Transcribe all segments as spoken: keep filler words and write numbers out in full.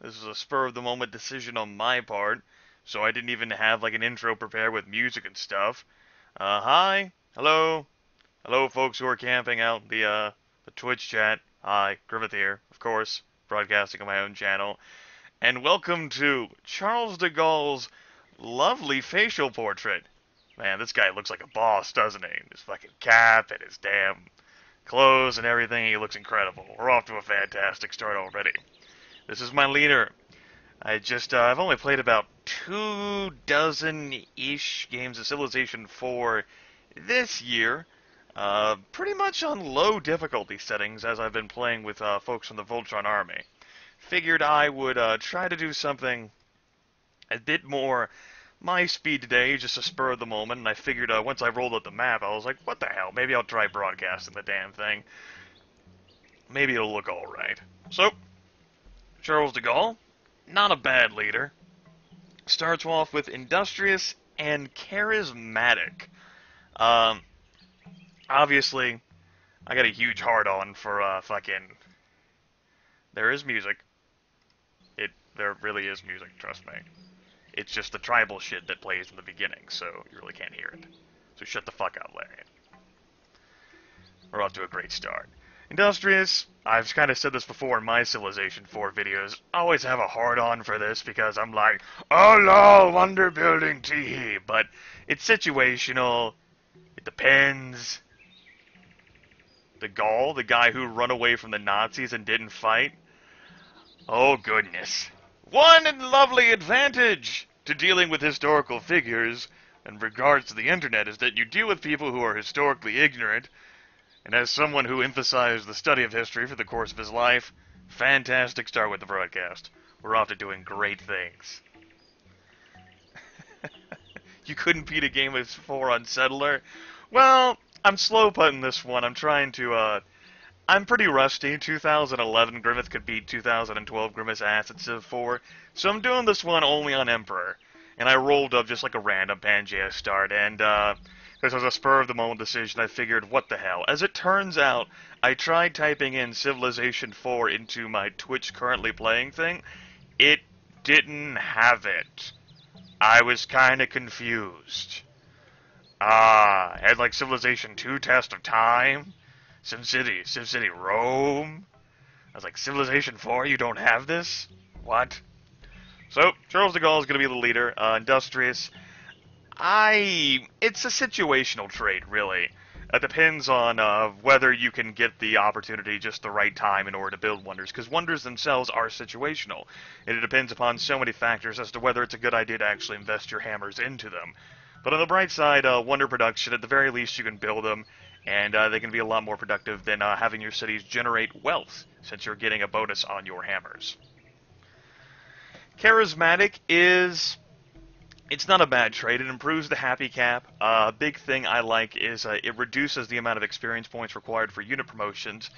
This was a spur-of-the-moment decision on my part, so I didn't even have, like, an intro prepared with music and stuff. Uh, hi. Hello. Hello, folks who are camping out the, uh, the Twitch chat. Hi. Grimith here, of course, broadcasting on my own channel. And welcome to Charles de Gaulle's lovely facial portrait. Man, this guy looks like a boss, doesn't he? His fucking cap and his damn clothes and everything. He looks incredible. We're off to a fantastic start already. This is my leader. I just, uh, I've only played about two dozen-ish games of Civilization four this year. Uh, pretty much on low difficulty settings, as I've been playing with uh, folks from the Voltron Army. Figured I would uh, try to do something a bit more my speed today, just a spur of the moment, and I figured uh, once I rolled up the map, I was like, what the hell, maybe I'll try broadcasting the damn thing. Maybe it'll look alright. So, Charles de Gaulle, not a bad leader. Starts off with industrious and charismatic. Um, obviously, I got a huge heart-on for uh, fucking... There is music. It, there really is music, trust me. It's just the tribal shit that plays in the beginning, so you really can't hear it. So shut the fuck up, Larry. We're off to a great start. Industrious, I've kind of said this before in my Civilization four videos, I always have a hard-on for this because I'm like, oh lol, wonder building tee, but it's situational, it depends. De Gaulle, the guy who run away from the Nazis and didn't fight? Oh goodness. One and lovely advantage to dealing with historical figures in regards to the internet is that you deal with people who are historically ignorant, and as someone who emphasized the study of history for the course of his life, fantastic start with the broadcast. We're off to doing great things. You couldn't beat a game of four on Settler? Well, I'm slow-putting this one. I'm trying to, uh... I'm pretty rusty. two thousand eleven Grimith could beat two thousand twelve Grimith's ass at Civ four, so I'm doing this one only on Emperor. And I rolled up just like a random Pangaea start, and, uh... this was a spur-of-the-moment decision. I figured, what the hell? As it turns out, I tried typing in Civilization four into my Twitch currently playing thing. It didn't have it. I was kinda confused. Ah, I had like Civilization two: Test of Time, SimCity, SimCity Rome. I was like, Civilization four, you don't have this? What? So, Charles de Gaulle is gonna be the leader, uh, industrious. I... It's a situational trait, really. It depends on uh, whether you can get the opportunity just the right time in order to build wonders, because wonders themselves are situational, and it depends upon so many factors as to whether it's a good idea to actually invest your hammers into them. But on the bright side, uh, wonder production, at the very least you can build them, and uh, they can be a lot more productive than uh, having your cities generate wealth, since you're getting a bonus on your hammers. Charismatic is... It's not a bad trait. It improves the happy cap. A uh, big thing I like is uh, it reduces the amount of experience points required for unit promotions.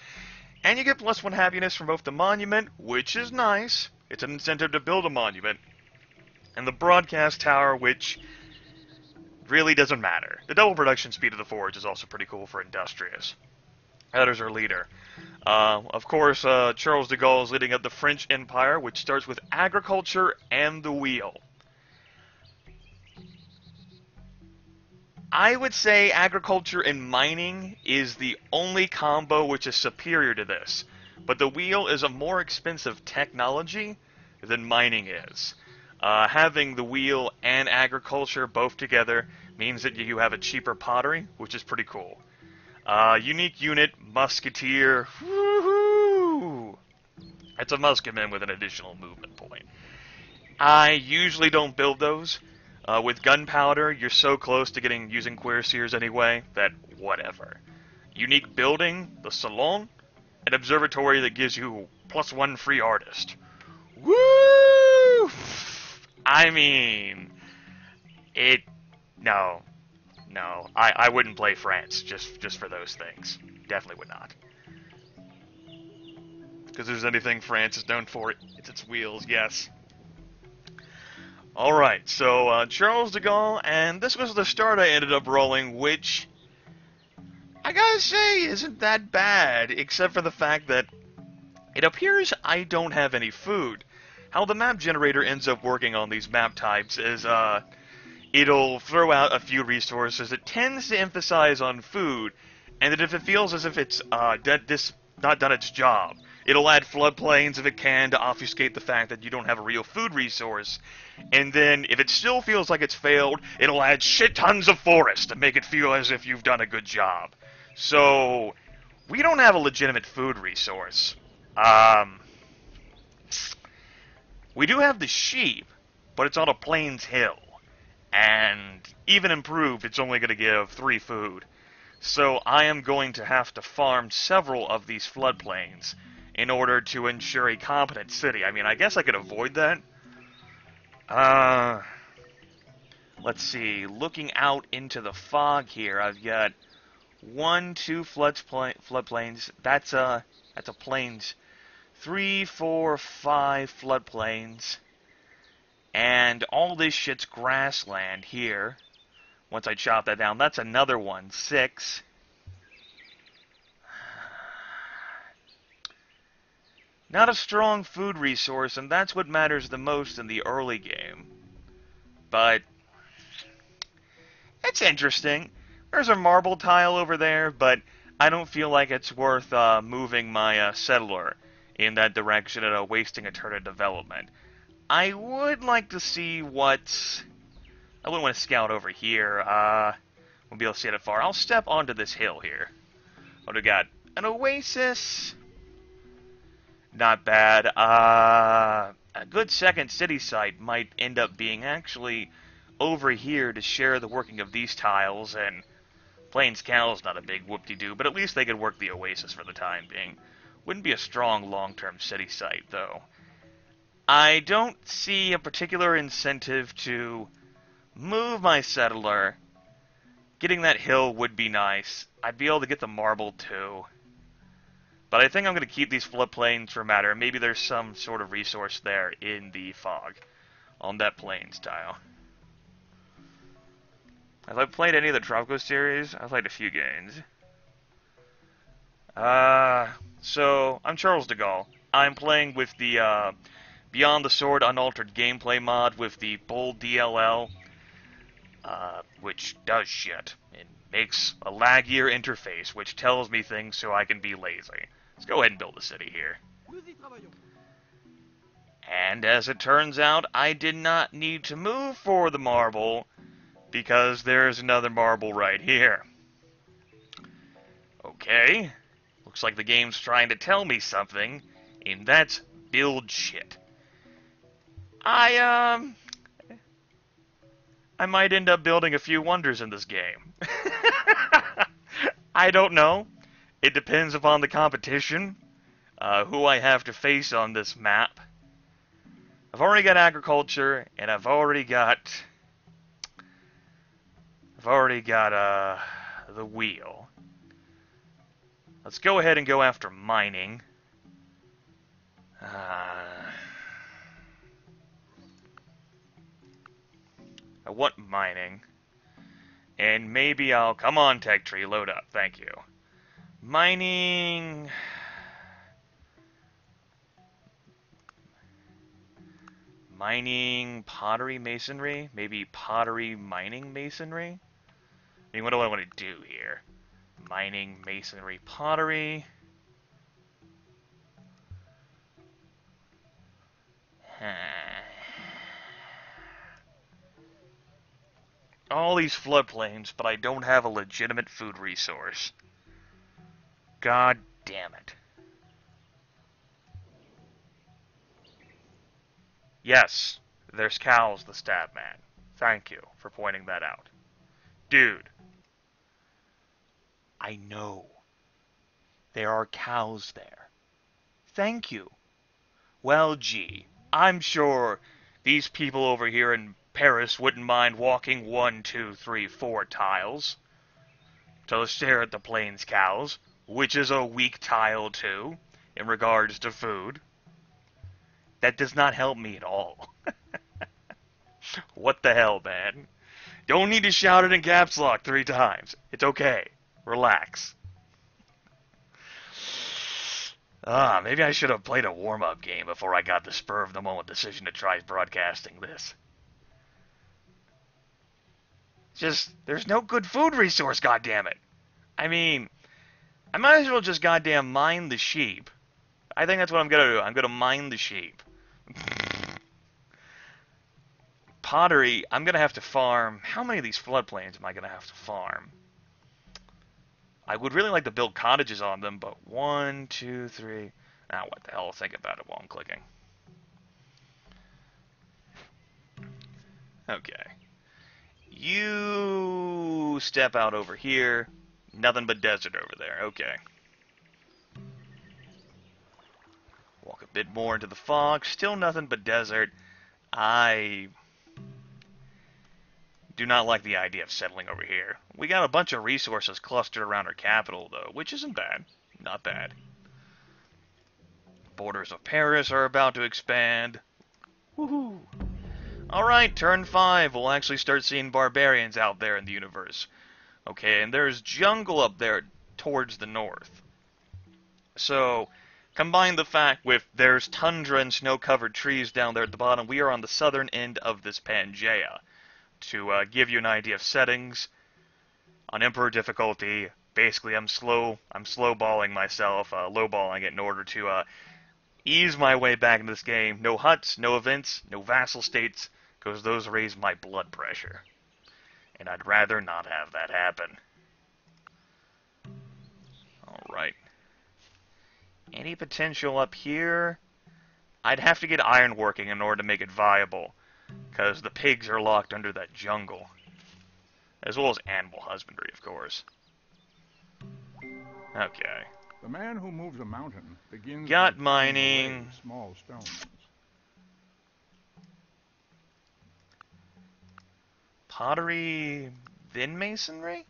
And you get plus one happiness from both the monument, which is nice. It's an incentive to build a monument. And the broadcast tower, which really doesn't matter. The double production speed of the forge is also pretty cool for industrious. That is our leader. Uh, of course, uh, Charles de Gaulle is leading up the French Empire, which starts with agriculture and the wheel. I would say agriculture and mining is the only combo which is superior to this, but the wheel is a more expensive technology than mining is. Uh, having the wheel and agriculture both together means that you have a cheaper pottery, which is pretty cool. Uh, unique unit, musketeer, woohoo! It's a musketman with an additional movement point. I usually don't build those. Uh, with gunpowder, you're so close to getting using cuirassiers anyway that whatever. Unique building, the Salon, an observatory that gives you plus one free artist. Woo! I mean, it. No, no, I I wouldn't play France just just for those things. Definitely would not. Because there's anything France is known for, it's its wheels. Yes. Alright, so uh, Charles de Gaulle, and this was the start I ended up rolling, which I gotta say isn't that bad, except for the fact that it appears I don't have any food. How the map generator ends up working on these map types is, uh, it'll throw out a few resources. It tends to emphasize on food, and that if it feels as if it's uh, dead, this not done its job, it'll add floodplains if it can to obfuscate the fact that you don't have a real food resource. And then, if it still feels like it's failed, it'll add shit tons of forest to make it feel as if you've done a good job. So, we don't have a legitimate food resource. Um, we do have the sheep, but it's on a plains hill. And even improved, it's only going to give three food. So I am going to have to farm several of these floodplains in order to ensure a competent city. I mean, I guess I could avoid that. Uh, let's see. Looking out into the fog here, I've got one, two floodplains. That's a, that's a plains. Three, four, five floodplains. And all this shit's grassland here. Once I chop that down, that's another one. Six. Not a strong food resource, and that's what matters the most in the early game. But it's interesting. There's a marble tile over there, but I don't feel like it's worth uh, moving my uh, settler in that direction and uh, wasting a turn of development. I would like to see what's... I wouldn't want to scout over here. Uh, won't be able to see it far. I'll step onto this hill here. What do we got? An oasis. Not bad. Uh, a good second city site might end up being actually over here to share the working of these tiles. And Plains Cal's not a big whoop-de-doo, but at least they could work the oasis for the time being. Wouldn't be a strong long-term city site, though. I don't see a particular incentive to move my settler. Getting that hill would be nice. I'd be able to get the marble too. But I think I'm going to keep these floodplains for a matter. Maybe there's some sort of resource there in the fog on that plains tile. Have I played any of the Tropico series? I've played a few games. Uh, so, I'm Charles de Gaulle. I'm playing with the... Uh, Beyond the Sword Unaltered Gameplay mod with the Bold D L L, uh, which does shit. It makes a laggier interface, which tells me things so I can be lazy. Let's go ahead and build a city here. And as it turns out, I did not need to move for the marble, because there's another marble right here. Okay, looks like the game's trying to tell me something, and that's build shit. I, um... I might end up building a few wonders in this game. I don't know. It depends upon the competition, uh, who I have to face on this map. I've already got agriculture, and I've already got... I've already got, uh, the wheel. Let's go ahead and go after mining. Uh... I want mining. And maybe I'll... Come on, Tech Tree, load up. Thank you. Mining... Mining pottery masonry? Maybe pottery mining masonry? I mean, what do I want to do here? Mining masonry pottery... Huh... All these floodplains, but I don't have a legitimate food resource. God damn it. Yes, there's cows, the stab man. Thank you for pointing that out. Dude. I know. There are cows there. Thank you. Well, gee, I'm sure these people over here in Paris wouldn't mind walking one, two, three, four tiles to stare at the plains cows, which is a weak tile too, in regards to food. That does not help me at all. What the hell, man? Don't need to shout it in caps lock three times. It's okay. Relax. Ah, maybe I should have played a warm-up game before I got the spur-of-the-moment decision to try broadcasting this. Just, there's no good food resource, goddammit. I mean, I might as well just goddamn mine the sheep. I think that's what I'm gonna do. I'm gonna mine the sheep. Pottery, I'm gonna have to farm. How many of these floodplains am I gonna have to farm? I would really like to build cottages on them, but one, two, three. Now, what the hell? I'll think about it while I'm clicking. Okay. You step out over here. Nothing but desert over there. Okay. Walk a bit more into the fog. Still nothing but desert. I do not like the idea of settling over here. We got a bunch of resources clustered around our capital, though, which isn't bad. Not bad. Borders of Paris are about to expand. Woohoo! Alright, turn five. We'll actually start seeing barbarians out there in the universe. Okay, and there's jungle up there towards the north. So, combine the fact with there's tundra and snow-covered trees down there at the bottom, we are on the southern end of this Pangaea. To uh, give you an idea of settings, on Emperor difficulty, basically I'm slow, I'm slow-balling myself, uh, low-balling it in order to uh, ease my way back into this game. No huts, no events, no vassal states, because those raise my blood pressure. And I'd rather not have that happen. Alright. Any potential up here? I'd have to get iron working in order to make it viable, because the pigs are locked under that jungle. As well as animal husbandry, of course. Okay. The man who moves a mountain begins got mining. Small stones. Pottery, then masonry?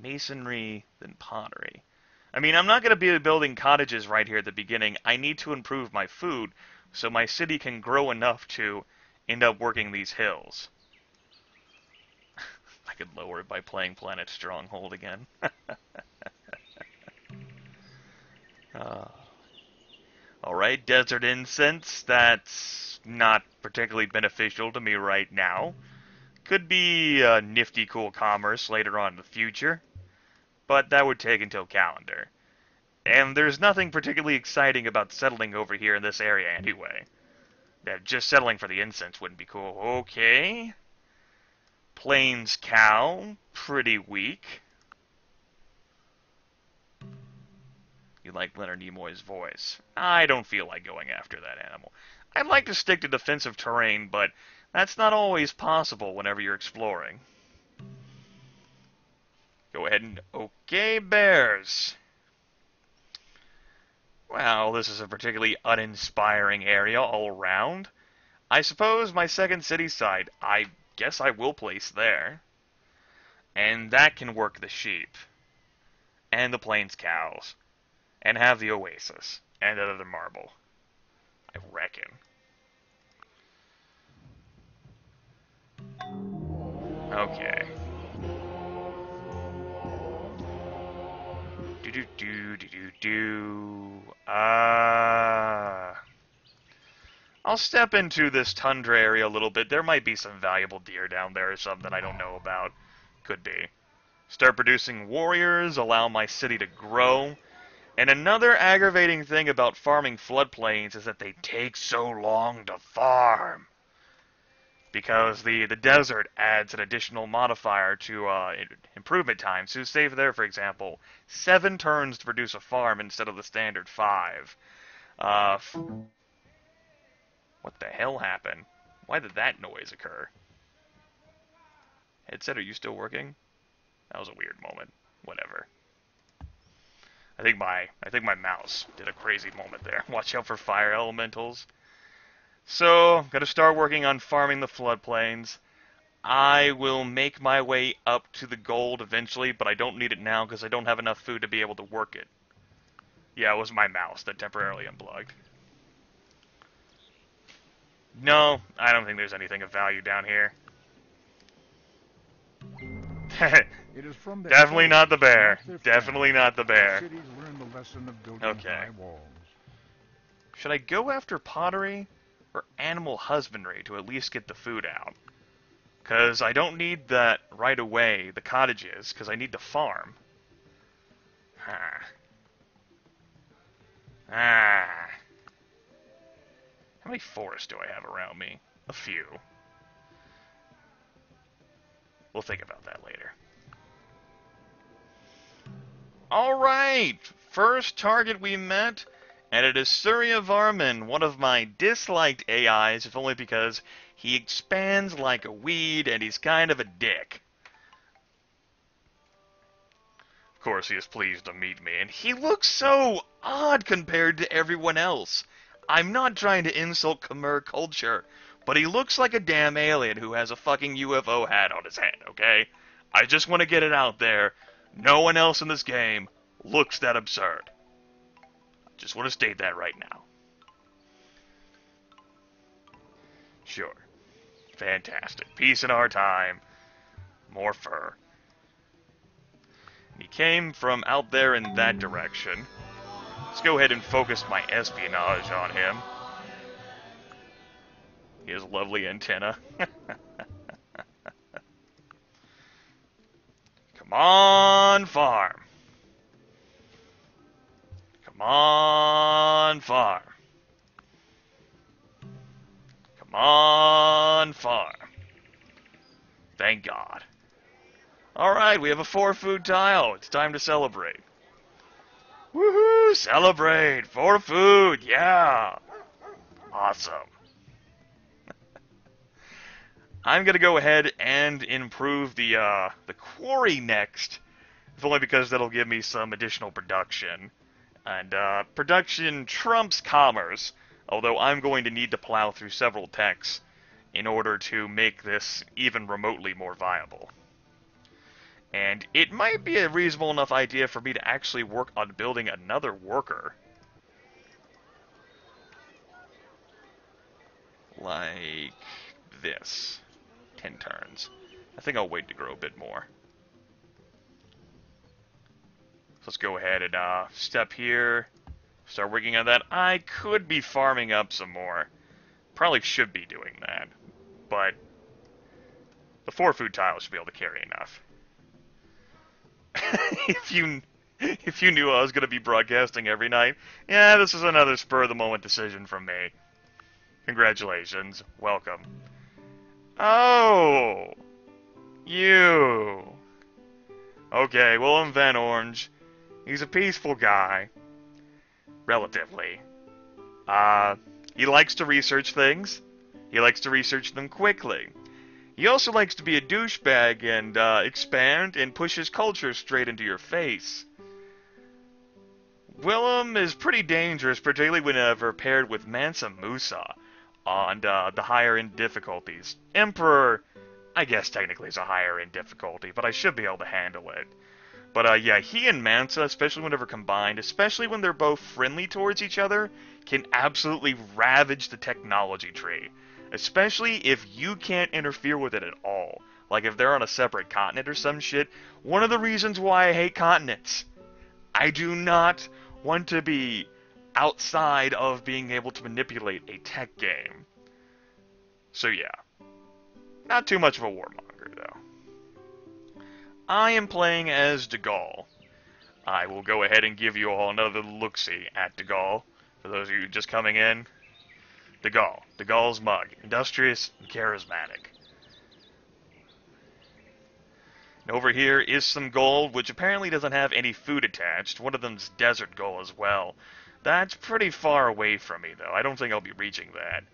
Masonry, then pottery. I mean, I'm not going to be building cottages right here at the beginning. I need to improve my food so my city can grow enough to end up working these hills. I could lower it by playing Planet Stronghold again. uh, Alright, desert incense. That's not particularly beneficial to me right now. Could be uh, nifty cool commerce later on in the future, but that would take until calendar. And there's nothing particularly exciting about settling over here in this area anyway. Yeah, just settling for the incense wouldn't be cool. Okay. Plains cow, pretty weak. You like Leonard Nimoy's voice. I don't feel like going after that animal. I'd like to stick to defensive terrain, but that's not always possible whenever you're exploring. Go ahead and okay, bears. Well, this is a particularly uninspiring area all around. I suppose my second city side, I guess I will place there. And that can work the sheep. And the plains cows. And have the oasis. And that other marble. I reckon. Okay. Do do do do do do. Ah. Uh, I'll step into this tundra area a little bit. There might be some valuable deer down there or something I don't know about. Could be. Start producing warriors. Allow my city to grow. And another aggravating thing about farming floodplains is that they take so long to farm. Because the, the desert adds an additional modifier to uh, improvement time. So say there, for example, seven turns to produce a farm instead of the standard five. Uh, f what the hell happened? Why did that noise occur? Headset, are you still working? That was a weird moment. Whatever. I think my I think my mouse did a crazy moment there. Watch out for fire elementals. So, I'm going to start working on farming the floodplains. I will make my way up to the gold eventually, but I don't need it now because I don't have enough food to be able to work it. Yeah, it was my mouse that temporarily unplugged. No, I don't think there's anything of value down here. It is from the Definitely not the bear. Definitely not the bear. lesson of building okay. high walls. Should I go after pottery or animal husbandry to at least get the food out? Because I don't need that right away, the cottages, because I need the farm. Huh. Ah. How many forests do I have around me? A few. We'll think about that later. Alright! First target we met, and it is Suryavarman, one of my disliked A Is, if only because he expands like a weed and he's kind of a dick. Of course, he is pleased to meet me, and he looks so odd compared to everyone else. I'm not trying to insult Khmer culture, but he looks like a damn alien who has a fucking U F O hat on his head, okay? I just want to get it out there. No one else in this game looks that absurd. I just want to state that right now. Sure. Fantastic. Peace in our time. More fur. He came from out there in that direction. Let's go ahead and focus my espionage on him. He has lovely antenna. Come on, farm. Come on, farm. Come on, farm. Thank God. Alright, we have a four food tile. It's time to celebrate. Woohoo! Celebrate! Four food! Yeah! Awesome. I'm gonna go ahead and improve the uh, the quarry next, if only because that'll give me some additional production, and uh, production trumps commerce. Although I'm going to need to plow through several techs in order to make this even remotely more viable. And it might be a reasonable enough idea for me to actually work on building another worker, like this. Ten turns. I think I'll wait to grow a bit more. So let's go ahead and uh, step here. Start working on that. I could be farming up some more. Probably should be doing that. But the four food tiles should be able to carry enough. if you if you knew I was going to be broadcasting every night, yeah, this is another spur-of-the-moment decision from me. Congratulations. Welcome. Oh! You! Okay, Willem van Oranje. He's a peaceful guy. Relatively. Uh, he likes to research things. He likes to research them quickly. He also likes to be a douchebag and uh, expand and push his culture straight into your face. Willem is pretty dangerous, particularly whenever paired with Mansa Musa on uh, the higher-end difficulties. Emperor, I guess technically is a higher-end difficulty, but I should be able to handle it. But uh, yeah, he and Mansa, especially whenever combined, especially when they're both friendly towards each other, can absolutely ravage the technology tree. Especially if you can't interfere with it at all. Like if they're on a separate continent or some shit. One of the reasons why I hate continents. I do not want to be outside of being able to manipulate a tech game. So yeah. Not too much of a warmonger, though. I am playing as de Gaulle. I will go ahead and give you all another look-see at de Gaulle. For those of you just coming in. De Gaulle. De Gaulle's mug. Industrious and charismatic. And over here is some gold, which apparently doesn't have any food attached. One of them's desert gold as well. That's pretty far away from me, though. I don't think I'll be reaching that.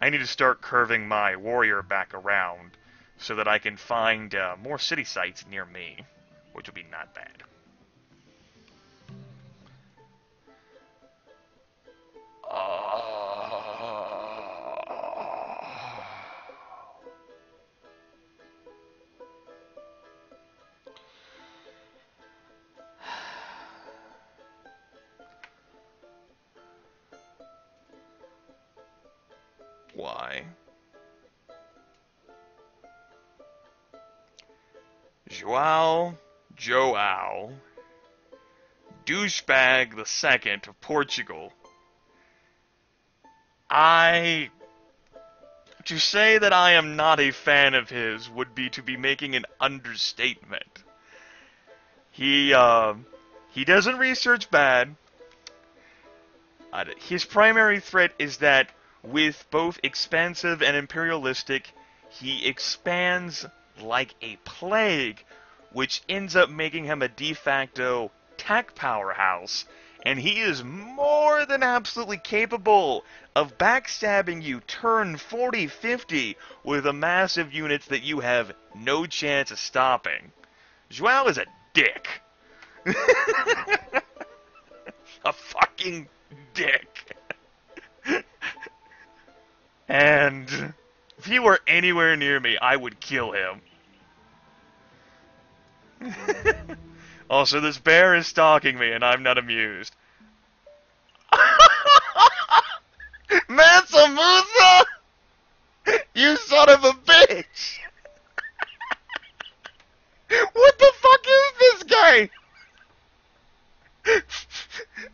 I need to start curving my warrior back around so that I can find uh, more city sites near me, which would be not bad. Uh... Why? Joao, Joao, Douchebag the Second of Portugal. I... To say that I am not a fan of his would be to be making an understatement. He, uh, he doesn't research bad. His primary threat is that with both expansive and imperialistic, he expands like a plague, which ends up making him a de facto tech powerhouse, and he is more than absolutely capable of backstabbing you turn forty fifty with a mass of units that you have no chance of stopping. Joao is a dick. A fucking dick. And if he were anywhere near me, I would kill him. Also, this bear is stalking me, and I'm not amused. Mansa Musa! You son of a bitch! What the fuck is this guy?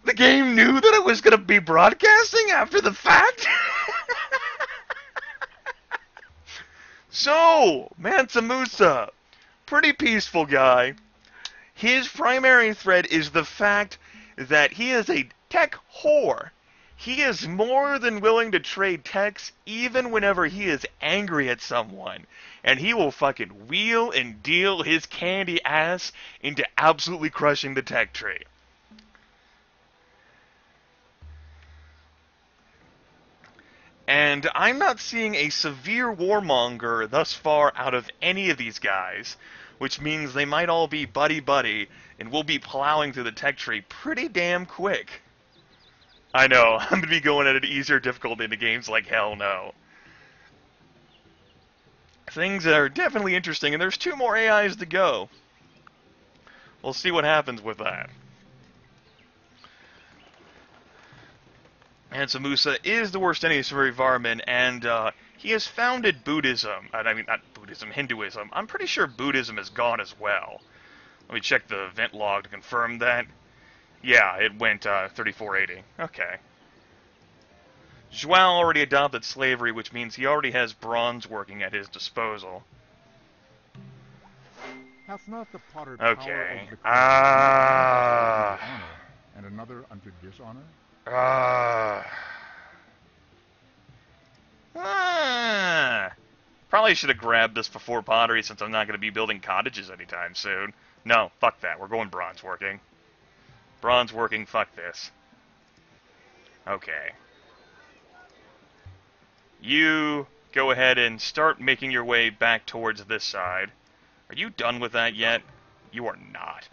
The game knew that it was gonna be broadcasting after the fact? So, Mansa Musa, pretty peaceful guy. His primary threat is the fact that he is a tech whore. He is more than willing to trade techs even whenever he is angry at someone. And he will fucking wheel and deal his candy ass into absolutely crushing the tech tree. And I'm not seeing a severe warmonger thus far out of any of these guys, which means they might all be buddy-buddy, and we'll be plowing through the tech tree pretty damn quick. I know, I'm going to be going at an easier difficulty into games like hell no. Things are definitely interesting, and there's two more A Is to go. We'll see what happens with that. Mansa Musa is the worst enemy of Suryavarman, and uh, he has founded Buddhism. I mean, not Buddhism, Hinduism. I'm pretty sure Buddhism is gone as well. Let me check the event log to confirm that. Yeah, it went uh, thirty-four eighty. Okay. Joao already adopted slavery, which means he already has bronze working at his disposal. That's not the potter okay. Ah. Uh... And another unto dishonor. Uh, ah, probably should have grabbed this before pottery since I'm not going to be building cottages anytime soon. No, fuck that. We're going bronze working. Bronze working, fuck this. Okay. You go ahead and start making your way back towards this side. Are you done with that yet? You are not.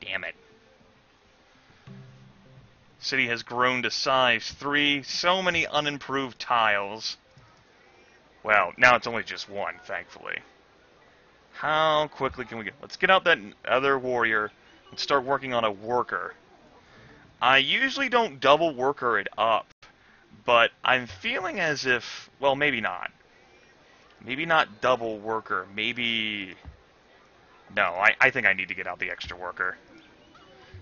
Damn it. City has grown to size three. So many unimproved tiles. Well, now it's only just one, thankfully. How quickly can we get... Let's get out that other warrior and start working on a worker. I usually don't double worker it up, but I'm feeling as if... Well, maybe not. Maybe not double worker. Maybe... No, I, I think I need to get out the extra worker.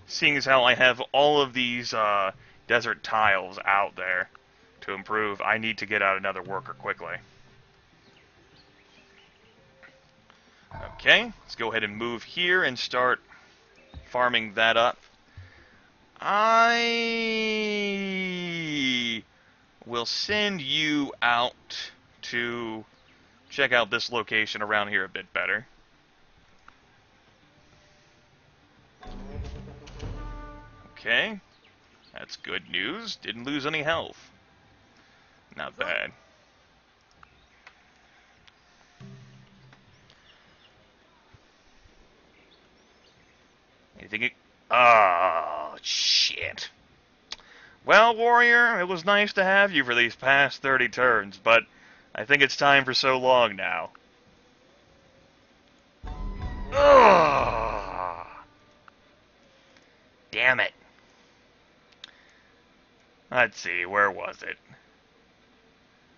Seeing as how I have all of these uh, desert tiles out there to improve, I need to get out another worker quickly. Okay, let's go ahead and move here and start farming that up. I will send you out to check out this location around here a bit better. Okay, that's good news. Didn't lose any health. Not bad. Anything? Oh, shit. Well, warrior, it was nice to have you for these past thirty turns, but I think it's time for so long now. Ugh. Damn it. Let's see, where was it?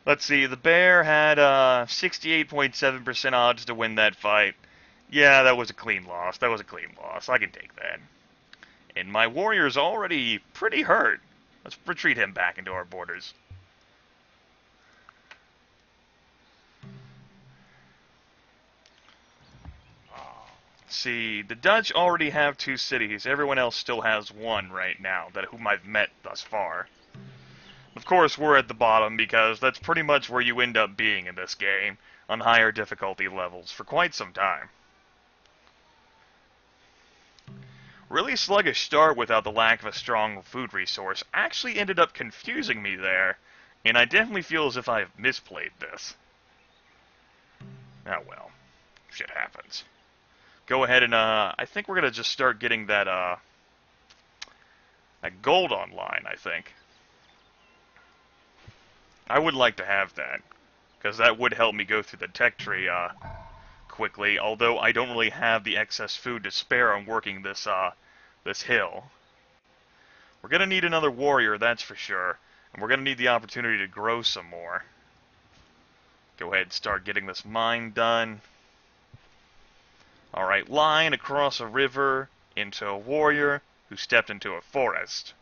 Let's see, the bear had uh, sixty-eight point seven percent odds to win that fight. Yeah, that was a clean loss. That was a clean loss. I can take that. And my warrior's already pretty hurt. Let's retreat him back into our borders. See, the Dutch already have two cities. Everyone else still has one right now, that whom I've met thus far. Of course, we're at the bottom because that's pretty much where you end up being in this game, on higher difficulty levels for quite some time. Really sluggish start without the lack of a strong food resource actually ended up confusing me there, and I definitely feel as if I've misplayed this. Oh well, shit happens. Go ahead and, uh, I think we're going to just start getting that, uh, that gold online, I think. I would like to have that, because that would help me go through the tech tree, uh, quickly, although I don't really have the excess food to spare on working this, uh, this hill. We're going to need another warrior, that's for sure, and we're going to need the opportunity to grow some more. Go ahead and start getting this mine done. Alright, line across a river into a warrior who stepped into a forest.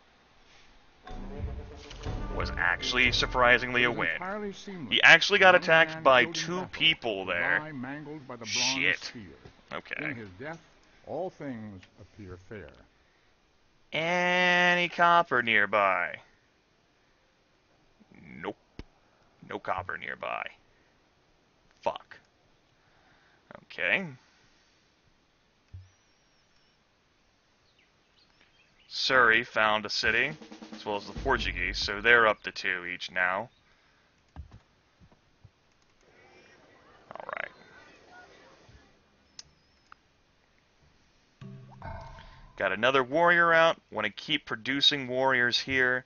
Was actually surprisingly a win. He actually got attacked by two people there. Shit. Okay. In his death, all things appear fair. Any copper nearby? Nope. No copper nearby. Fuck. Okay. Surrey found a city, as well as the Portuguese, so they're up to two each now. Alright. Got another warrior out. Want to keep producing warriors here.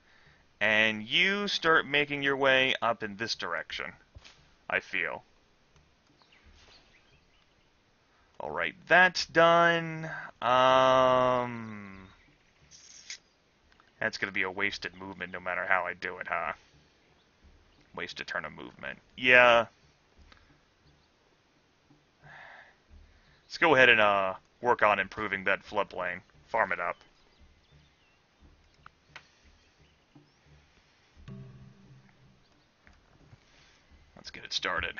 And you start making your way up in this direction, I feel. Alright, that's done. Um... That's going to be a wasted movement no matter how I do it, huh? Waste a turn of movement. Yeah. Let's go ahead and uh, work on improving that floodplain. Farm it up. Let's get it started.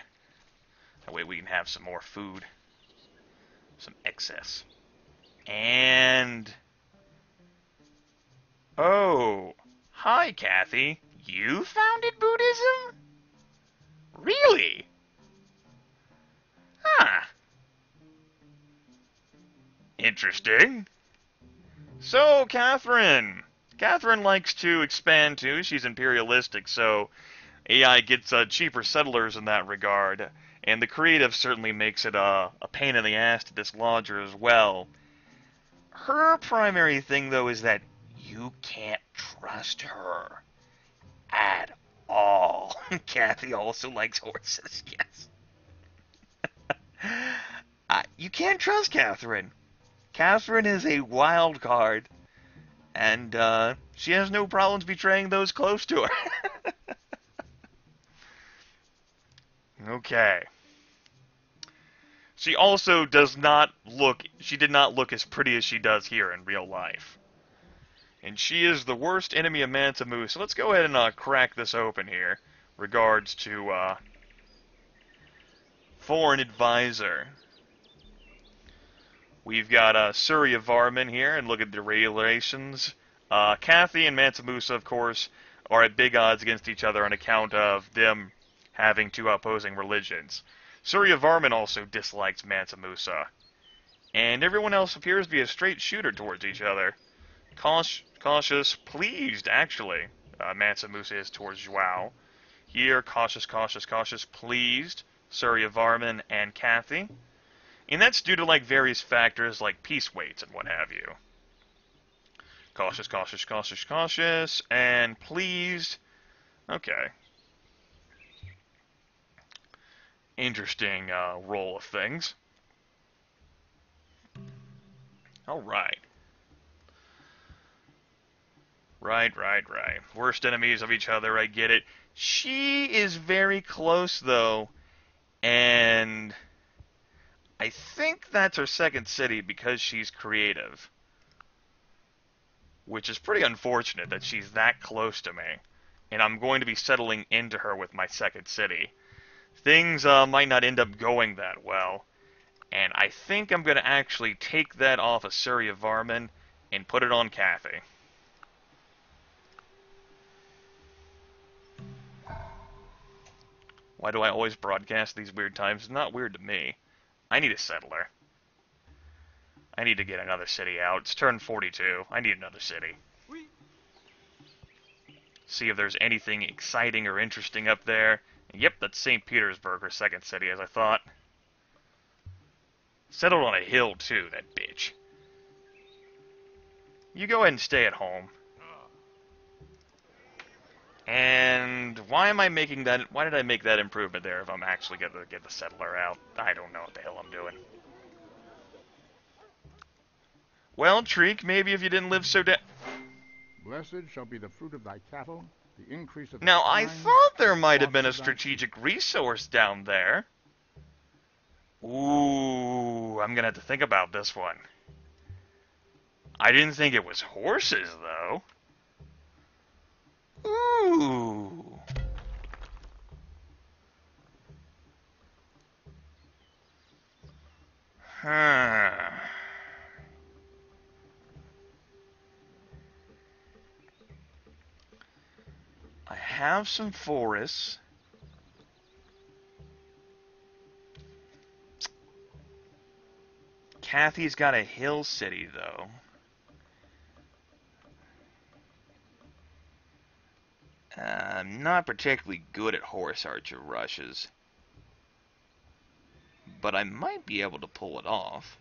That way we can have some more food. Some excess. And... Oh, hi, Kathy. You founded Buddhism? Really? Huh. Interesting. So, Catherine. Catherine likes to expand, too. She's imperialistic, so A I gets uh, cheaper settlers in that regard. And the creative certainly makes it uh, a pain in the ass to this lodger as well. Her primary thing, though, is that you can't trust her at all. Kathy also likes horses, yes. uh, you can't trust Catherine. Catherine is a wild card, and uh, she has no problems betraying those close to her. Okay. She also does not look, she did not look as pretty as she does here in real life. And she is the worst enemy of Mansa Musa. So let's go ahead and uh, crack this open here. Regards to uh, foreign advisor. We've got uh, Suryavarman here, and look at the relations. Uh, Kathy and Mansa Musa, of course, are at big odds against each other on account of them having two opposing religions. Suryavarman also dislikes Mansa Musa, and everyone else appears to be a straight shooter towards each other. Cautious, pleased, actually, uh, Mansa Musa is towards Joao. Here, cautious, cautious, cautious, pleased, Suryavarman and Kathy. And that's due to, like, various factors like peace weights and what have you. Cautious, cautious, cautious, cautious, and pleased. Okay. Interesting uh, roll of things. All right. Right, right, right. Worst enemies of each other, I get it. She is very close, though, and I think that's her second city because she's creative. which is pretty unfortunate that she's that close to me, and I'm going to be settling into her with my second city. Things uh, might not end up going that well, and I think I'm going to actually take that off of Suryavarman and put it on Cathy. Why do I always broadcast these weird times? It's not weird to me. I need a settler. I need to get another city out. It's turn forty-two. I need another city. See if there's anything exciting or interesting up there. And yep, that's Saint Petersburg, her second city, as I thought. Settled on a hill, too, that bitch. You go ahead and stay at home. And why am I making that? Why did I make that improvement there if I'm actually going to get the settler out? I don't know what the hell I'm doing. Well, Treek, maybe if you didn't live so dead. Blessed shall be the fruit of thy cattle, the increase of. Now I thought there might have been a strategic resource down there. Ooh, I'm gonna have to think about this one. I didn't think it was horses though. Ooh. Huh. I have some forests. Kathy's got a hill city though. Uh, I'm not particularly good at horse archer rushes, but I might be able to pull it off.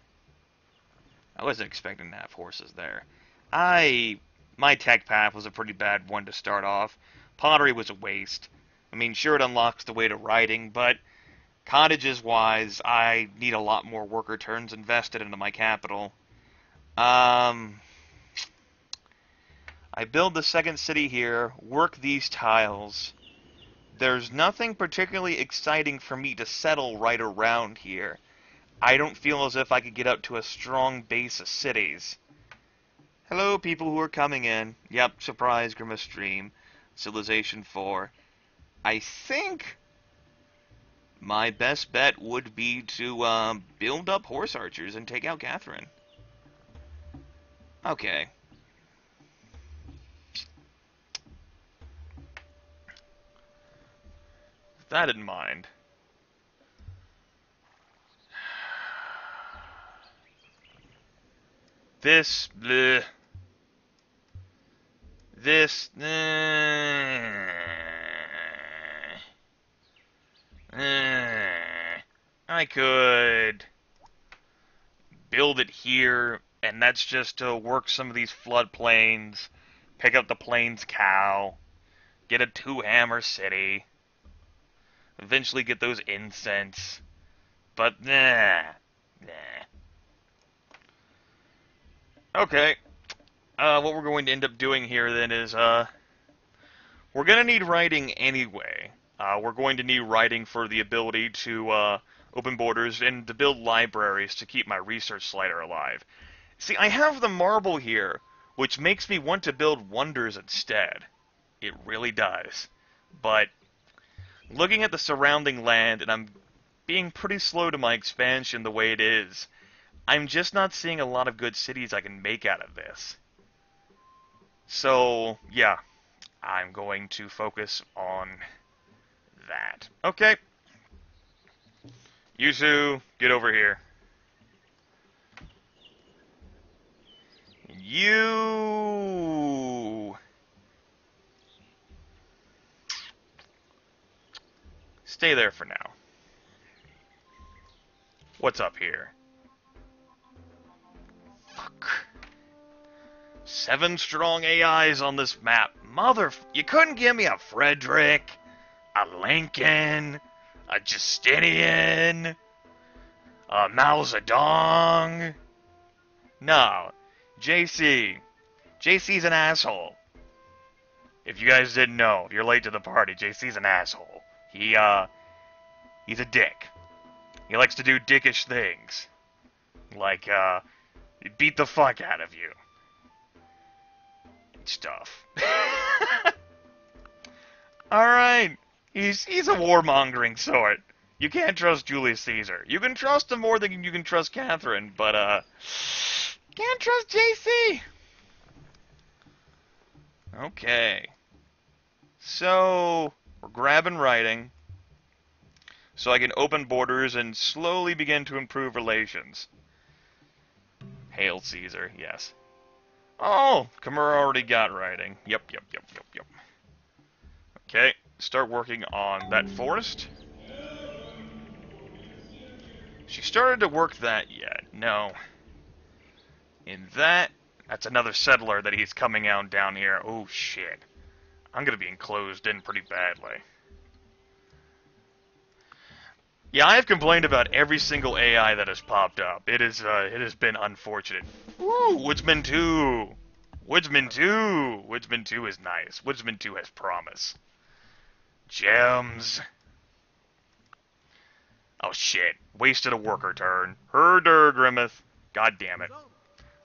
I wasn't expecting to have horses there. I my tech path was a pretty bad one to start off. Pottery was a waste. I mean, sure, it unlocks the way to writing, but cottages wise, I need a lot more worker turns invested into my capital. Um. I build the second city here, work these tiles. There's nothing particularly exciting for me to settle right around here. I don't feel as if I could get up to a strong base of cities. Hello, people who are coming in. Yep, surprise, Grimith stream. Civilization four. I think my best bet would be to um, build up horse archers and take out Catherine. Okay. That in mind. This, bleh. This, bleh. I could build it here, and that's just to work some of these floodplains, pick up the plains cow, get a two-hammer city. Eventually get those incense, but nah, nah. Okay, uh, what we're going to end up doing here then is uh, we're going to need writing anyway. Uh, we're going to need writing for the ability to uh, open borders and to build libraries to keep my research slider alive. See, I have the marble here, which makes me want to build wonders instead. It really does, but looking at the surrounding land, and I'm being pretty slow to my expansion the way it is, I'm just not seeing a lot of good cities I can make out of this. So, yeah, I'm going to focus on that. Okay. You two, get over here. You... Stay there for now. What's up here? Fuck. Seven strong A Is on this map. Mother... You couldn't give me a Frederick, a Lincoln, a Justinian, a Mao Zedong. No. J C. J C's an asshole. If you guys didn't know, if you're late to the party, J C's an asshole. He, uh, he's a dick. He likes to do dickish things. Like, uh, beat the fuck out of you. stuff. Alright. He's he's a warmongering sort. You can't trust Julius Caesar. You can trust him more than you can trust Catherine, but uh can't trust J C. Okay. So we're grabbing writing. So I can open borders and slowly begin to improve relations. Hail Caesar, yes. Oh, Khmer already got writing. Yep, yep, yep, yep, yep. Okay, start working on that forest. She started to work that yet. No. In that, that's another settler that he's coming out down here. Oh, shit. I'm going to be enclosed in pretty badly. Yeah, I have complained about every single A I that has popped up. It is, uh, it has been unfortunate. Woo! Woodsman two! Woodsman two! Woodsman two is nice. Woodsman two has promise. Gems. Oh shit. Wasted a worker turn. Herder, Grimith. God damn it.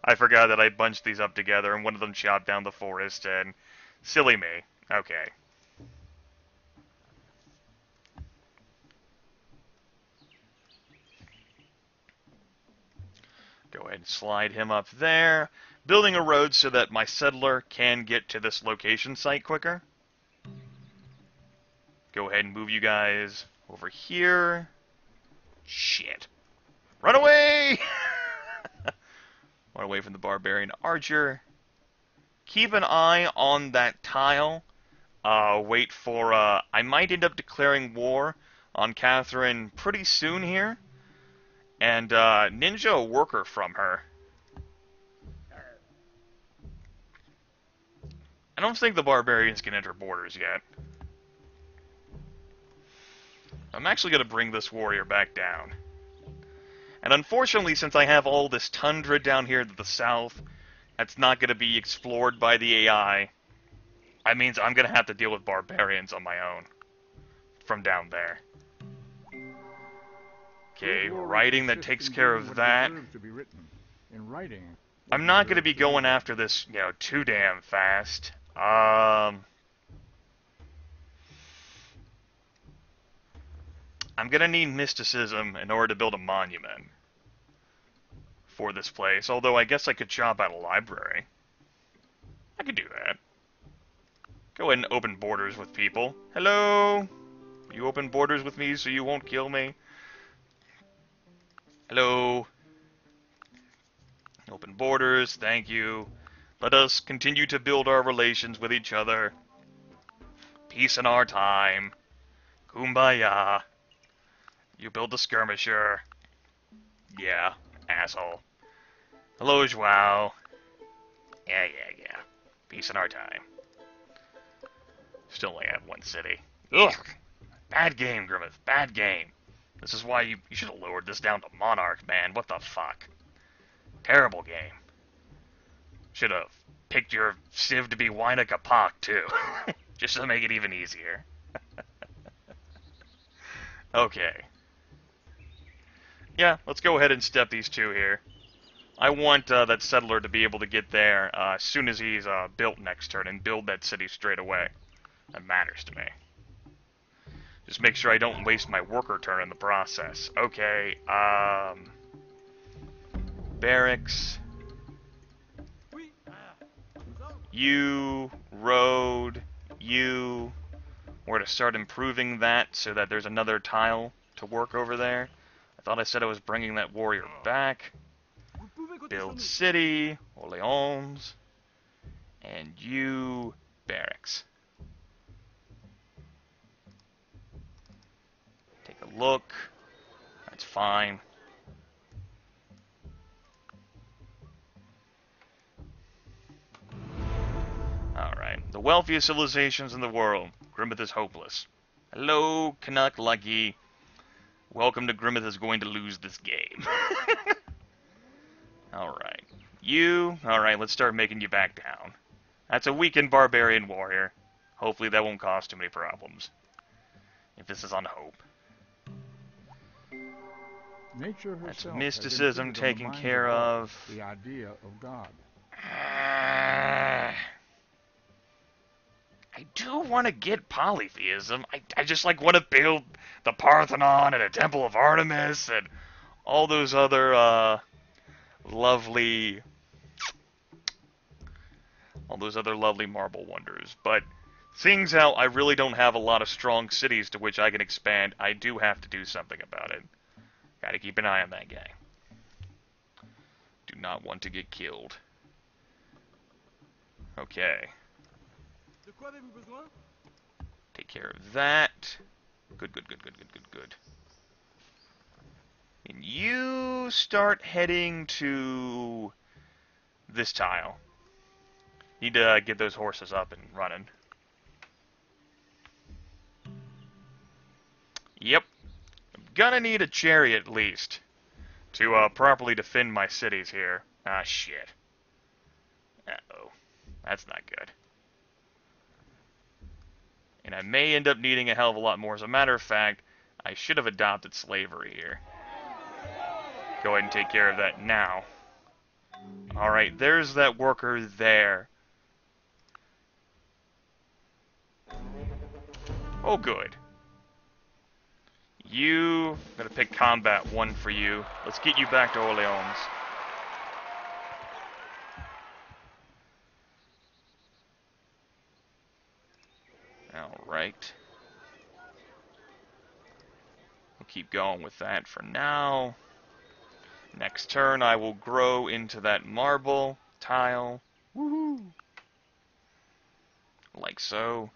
I forgot that I bunched these up together and one of them chopped down the forest and... Silly me. Okay. Go ahead and slide him up there. Building a road so that my settler can get to this location site quicker. Go ahead and move you guys over here. Shit. Run away! Run away from the barbarian archer. Keep an eye on that tile. Uh, wait for... Uh, I might end up declaring war on Catherine pretty soon here. And, uh, ninja a worker from her. I don't think the barbarians can enter borders yet. I'm actually going to bring this warrior back down. And unfortunately, since I have all this tundra down here to the south, that's not going to be explored by the A I. That means I'm going to have to deal with barbarians on my own. From down there. Okay, writing that takes care of that. I'm not going to be going after this, you know, too damn fast. Um, I'm going to need mysticism in order to build a monument for this place. Although I guess I could chop out a library. I could do that. Go ahead and open borders with people. Hello! You open borders with me so you won't kill me. Hello. Open borders, thank you. Let us continue to build our relations with each other. Peace in our time. Kumbaya. You build a skirmisher. Yeah, asshole. Hello, Joao. Yeah, yeah, yeah. Peace in our time. Still only have one city. Ugh! Bad game, Grimith. Bad game. This is why you, you should have lowered this down to Monarch, man. What the fuck? Terrible game. Should have picked your Civ to be Huayna Capac, too. Just to make it even easier. Okay. Yeah, let's go ahead and step these two here. I want uh, that settler to be able to get there uh, as soon as he's uh, built next turn and build that city straight away. That matters to me. Just make sure I don't waste my worker turn in the process. Okay, um... barracks. You, road, you. We're to start improving that so that there's another tile to work over there. I thought I said I was bringing that warrior back. Build city, Orleans. And you, barracks. Look, that's fine. Alright, the wealthiest civilizations in the world. Grimith is hopeless. Hello, Canuck Lucky. Welcome to Grimith is going to lose this game. Alright, you. Alright, let's start making you back down. That's a weakened barbarian warrior. Hopefully that won't cause too many problems. If this is on hope. Nature herself. That's mysticism taken care of. The idea of God. I do want to get polytheism. I, I just, like, want to build the Parthenon and a Temple of Artemis and all those other, uh, lovely, all those other lovely marble wonders. But seeing how I really don't have a lot of strong cities to which I can expand, I do have to do something about it. Gotta keep an eye on that guy. Do not want to get killed. Okay. Take care of that. Good, good, good, good, good, good, good. And you start heading to this tile. Need to uh, get those horses up and running. Yep. I'm gonna need a chariot at least to uh, properly defend my cities here. Ah, shit. Uh-oh. That's not good. And I may end up needing a hell of a lot more. As a matter of fact, I should have adopted slavery here. Go ahead and take care of that now. Alright, there's that worker there. Oh, good. You... I'm going to pick combat one for you. Let's get you back to Orleans. Alright. We'll keep going with that for now. Next turn, I will grow into that marble tile. Woohoo! Like so.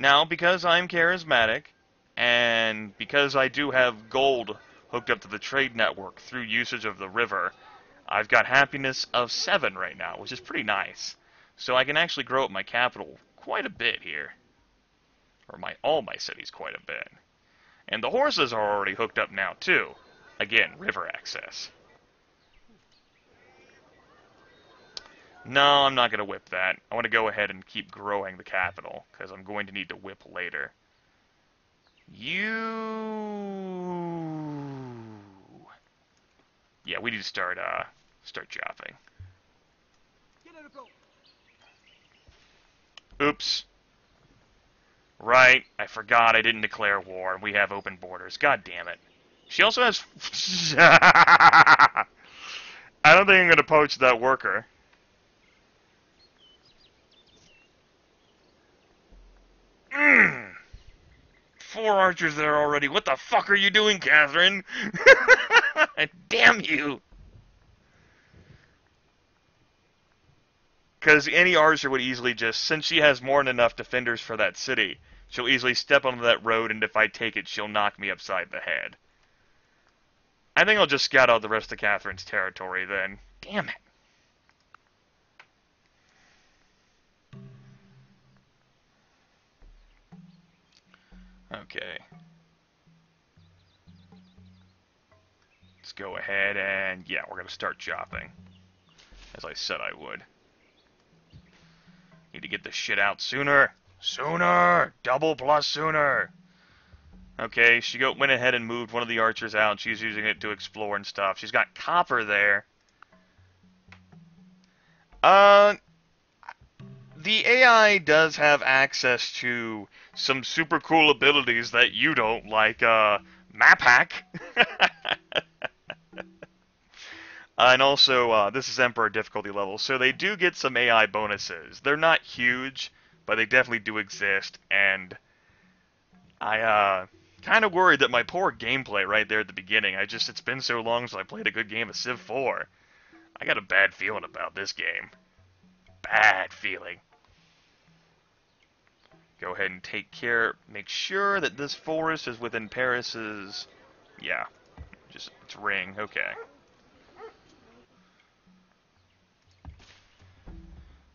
Now, because I'm charismatic, and because I do have gold hooked up to the trade network through usage of the river, I've got happiness of seven right now, which is pretty nice. So I can actually grow up my capital quite a bit here, or my all my cities quite a bit, and the horses are already hooked up now too. Again, river access. No, I'm not going to whip that. I want to go ahead and keep growing the capital because I'm going to need to whip later. You, yeah, we need to start uh start chopping. Oops. Right, I forgot I didn't declare war, and we have open borders. God damn it. She also has... I don't think I'm going to poach that worker. Mm. Four archers there already. What the fuck are you doing, Catherine? Damn you. Because any archer would easily just, since she has more than enough defenders for that city, she'll easily step onto that road, and if I take it, she'll knock me upside the head. I think I'll just scout out the rest of Catherine's territory then. Damn it. Okay. Let's go ahead and, yeah, we're going to start chopping. As I said I would. Need to get this shit out sooner. Sooner! Double plus sooner! Okay, she go, went ahead and moved one of the archers out. She's using it to explore and stuff. She's got copper there. Uh, the A I does have access to some super cool abilities that you don't, like uh, map hack. Uh, and also, uh, this is Emperor difficulty level, so they do get some A I bonuses. They're not huge, but they definitely do exist, and I uh, kind of worried that my poor gameplay right there at the beginning, I just, it's been so long since I played a good game of Civ four. I got a bad feeling about this game. Bad feeling. Go ahead and take care, make sure that this forest is within Paris's, yeah, just its ring, okay.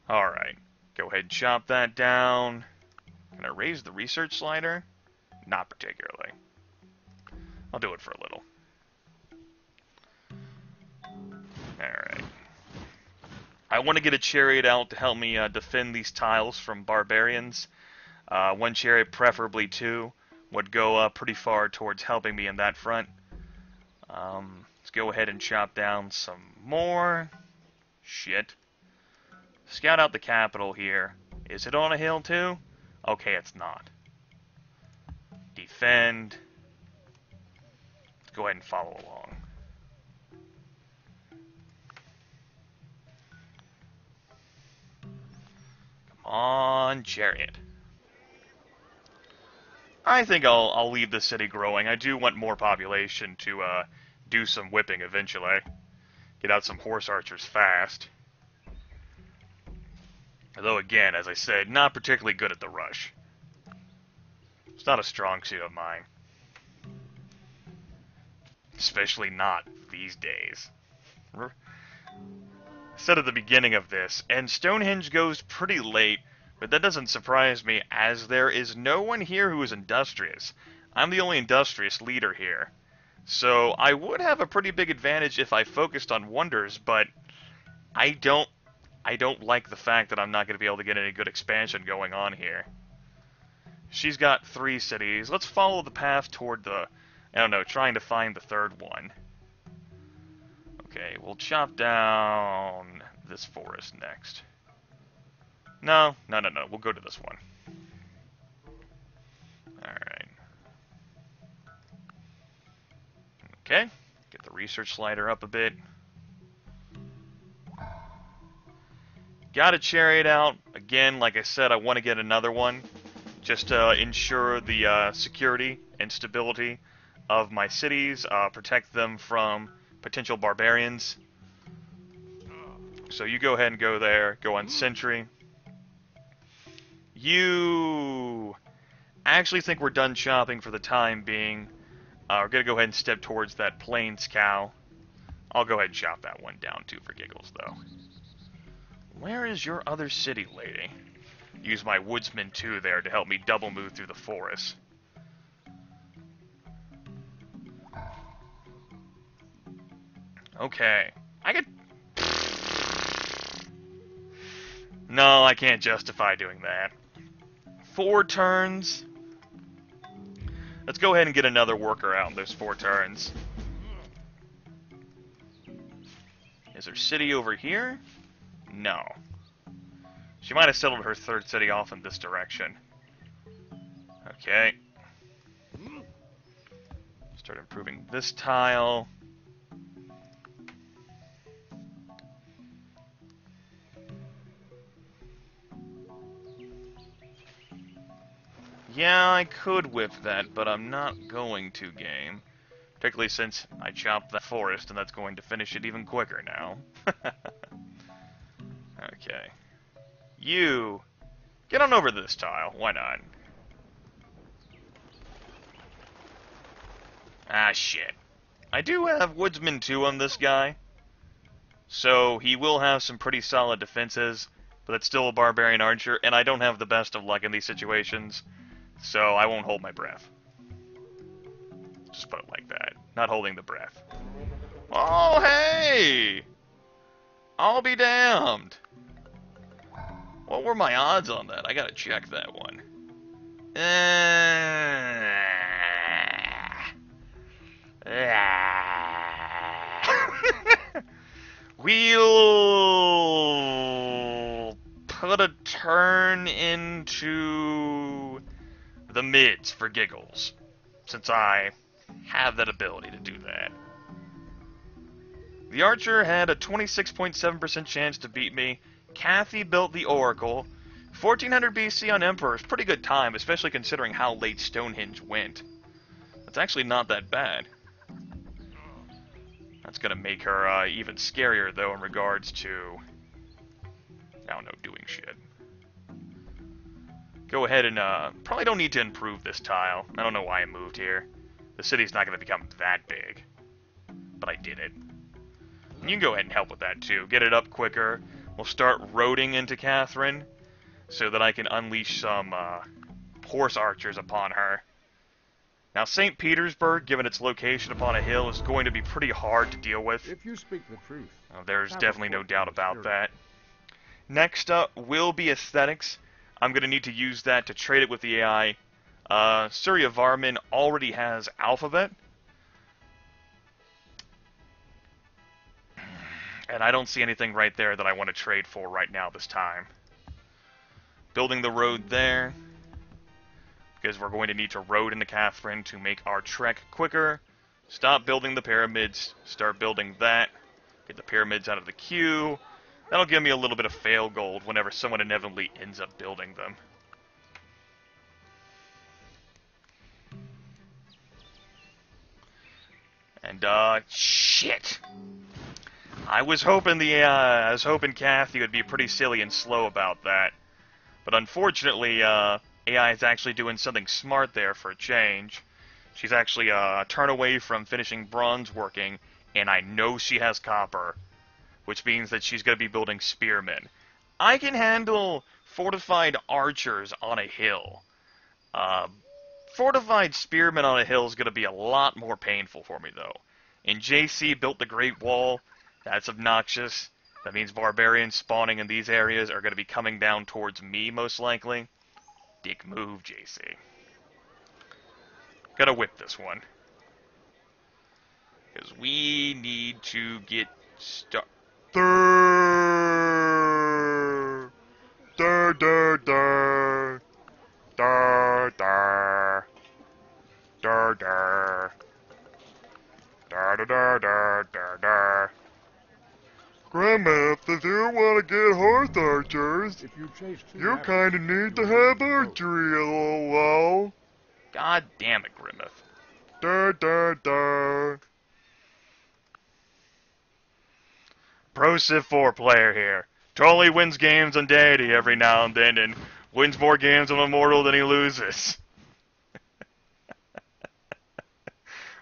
Alright, go ahead and chop that down. Can I raise the research slider? Not particularly. I'll do it for a little. Alright. I want to get a chariot out to help me uh, defend these tiles from barbarians. Uh, one chariot, preferably two, would go uh, pretty far towards helping me in that front. Um, let's go ahead and chop down some more. Shit. Scout out the capital here. Is it on a hill too? Okay, it's not. Defend. Let's go ahead and follow along. Come on, chariot. I think I'll I'll leave the city growing. I do want more population to uh, do some whipping eventually. Get out some horse archers fast. Although again, as I said, not particularly good at the rush. It's not a strong suit of mine. Especially not these days. I said at the beginning of this, and Stonehenge goes pretty late, but that doesn't surprise me as there is no one here who is industrious. I'm the only industrious leader here. So I would have a pretty big advantage if I focused on wonders, but I don't I don't like the fact that I'm not going to be able to get any good expansion going on here. She's got three cities. Let's follow the path toward the... I don't know, trying to find the third one. Okay, we'll chop down this forest next. No, no, no, no. We'll go to this one. Alright. Okay. Get the research slider up a bit. Got a chariot out. Again, like I said, I want to get another one just to ensure the uh, security and stability of my cities, uh, protect them from potential barbarians. So you go ahead and go there, go on sentry. You actually think we're done shopping for the time being. Uh, we're going to go ahead and step towards that plains cow. I'll go ahead and chop that one down too for giggles though. Where is your other city, lady? Use my woodsman too there to help me double move through the forest. Okay. I could... No, I can't justify doing that. Four turns. Let's go ahead and get another worker out in those four turns. Is her city over here? No. She might have settled her third city off in this direction. Okay. Start improving this tile. Yeah, I could whip that, but I'm not going to, game. Particularly since I chopped that forest, and that's going to finish it even quicker now. Okay. You! Get on over to this tile. Why not? Ah, shit. I do have Woodsman two on this guy. So he will have some pretty solid defenses. But that's still a Barbarian Archer. And I don't have the best of luck in these situations. So I won't hold my breath. Just put it like that. Not holding the breath. Oh, hey! I'll be damned! What were my odds on that? I gotta check that one. Uh, uh, we'll put a turn into the mids for giggles, since I have that ability to do that. The archer had a twenty-six point seven percent chance to beat me. Cathy built the Oracle. fourteen hundred B C on Emperor is pretty good time, especially considering how late Stonehenge went. That's actually not that bad. That's going to make her uh, even scarier, though, in regards to... I don't know, doing shit. Go ahead and... Uh, probably don't need to improve this tile. I don't know why I moved here. The city's not going to become that big. But I did it. You can go ahead and help with that, too. Get it up quicker. We'll start roading into Catherine so that I can unleash some uh, horse archers upon her. Now, Saint Petersburg, given its location upon a hill, is going to be pretty hard to deal with. If you speak the truth, uh, there's definitely no doubt about that. Next up will be aesthetics. I'm going to need to use that to trade it with the A I. Uh, Suryavarman already has alphabet. And I don't see anything right there that I want to trade for right now this time. building the road there, because we're going to need to road into Catherine to make our trek quicker. Stop building the pyramids, start building that, get the pyramids out of the queue. That'll give me a little bit of fail gold whenever someone inevitably ends up building them. And, uh, shit! I was hoping the, uh, I was hoping Kathy would be pretty silly and slow about that. But unfortunately, uh, A I is actually doing something smart there for a change. She's actually, uh, a turn away from finishing bronze working, and I know she has copper. Which means that she's gonna be building spearmen. I can handle fortified archers on a hill. Uh, fortified spearmen on a hill is gonna be a lot more painful for me, though. And J C built the Great Wall. That's obnoxious. That means barbarians spawning in these areas are gonna be coming down towards me, most likely. Dick move, J C. Gotta whip this one. Because we need to get started. Durr, durr, durr, durr, durr, durr, durr, durr, durr, durr, durr, durr, durr. Grimith, if you want to get horse archers, if you, you kind of need to have archery a little while. God damn it, Grimith. Durr, durr, durr. Pro Civ four player here. Totally wins games on Deity every now and then, and wins more games on Immortal than he loses.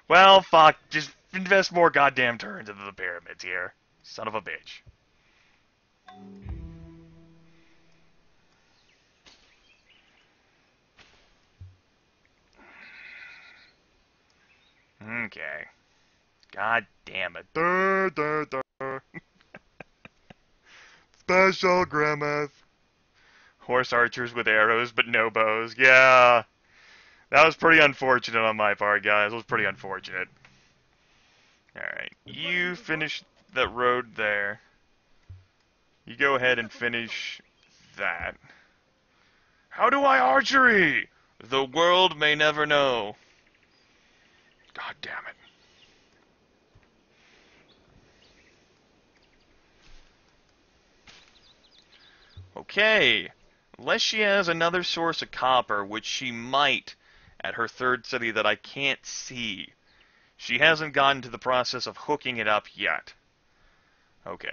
Well, fuck. Just invest more goddamn turns into the pyramids here. Son of a bitch. Okay. God damn it. Duh, duh, duh. Special Grimith. Horse archers with arrows, but no bows. Yeah. That was pretty unfortunate on my part, guys. It was pretty unfortunate. Alright. You finish that road there. You go ahead and finish that. How do I archery? The world may never know. God damn it. Okay, unless she has another source of copper, which she might at her third city that I can't see. She hasn't gotten to the process of hooking it up yet. Okay.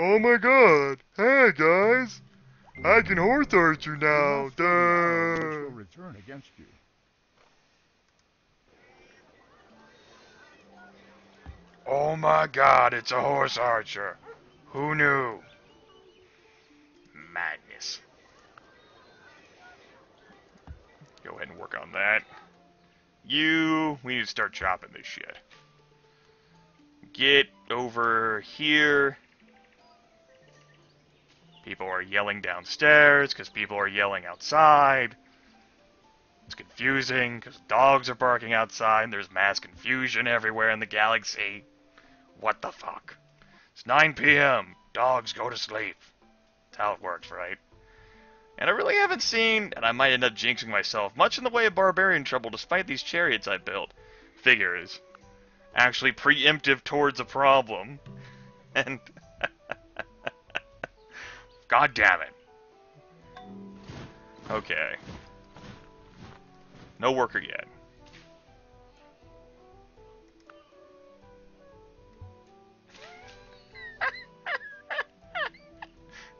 Oh my god! Hey guys! I can horse archer now! Duh! Return against you. Oh my god, it's a horse archer! Who knew? Madness. Go ahead and work on that. You, we need to start chopping this shit. Get over here. People are yelling downstairs because people are yelling outside. It's confusing because dogs are barking outside and there's mass confusion everywhere in the galaxy. What the fuck? It's nine P M Dogs go to sleep. That's how it works, right? And I really haven't seen, and I might end up jinxing myself, much in the way of barbarian trouble despite these chariots I built. Figures. Actually preemptive towards a problem. And... God damn it. Okay. No worker yet.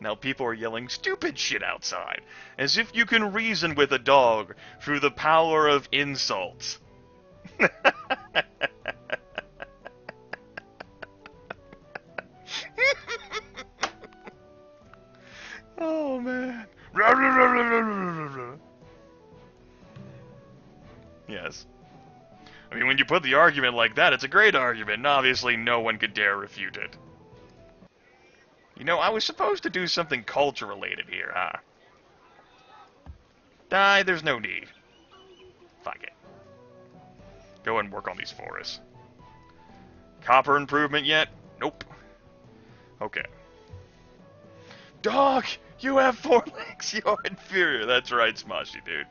Now people are yelling stupid shit outside, as if you can reason with a dog through the power of insults. Oh man. Yes. I mean, when you put the argument like that, it's a great argument, and obviously no one could dare refute it. You know, I was supposed to do something culture-related here, huh? Die, there's no need. Fuck it. Go and work on these forests. Copper improvement yet? Nope. Okay. Dog, you have four legs. You're inferior. That's right, Smashy, dude.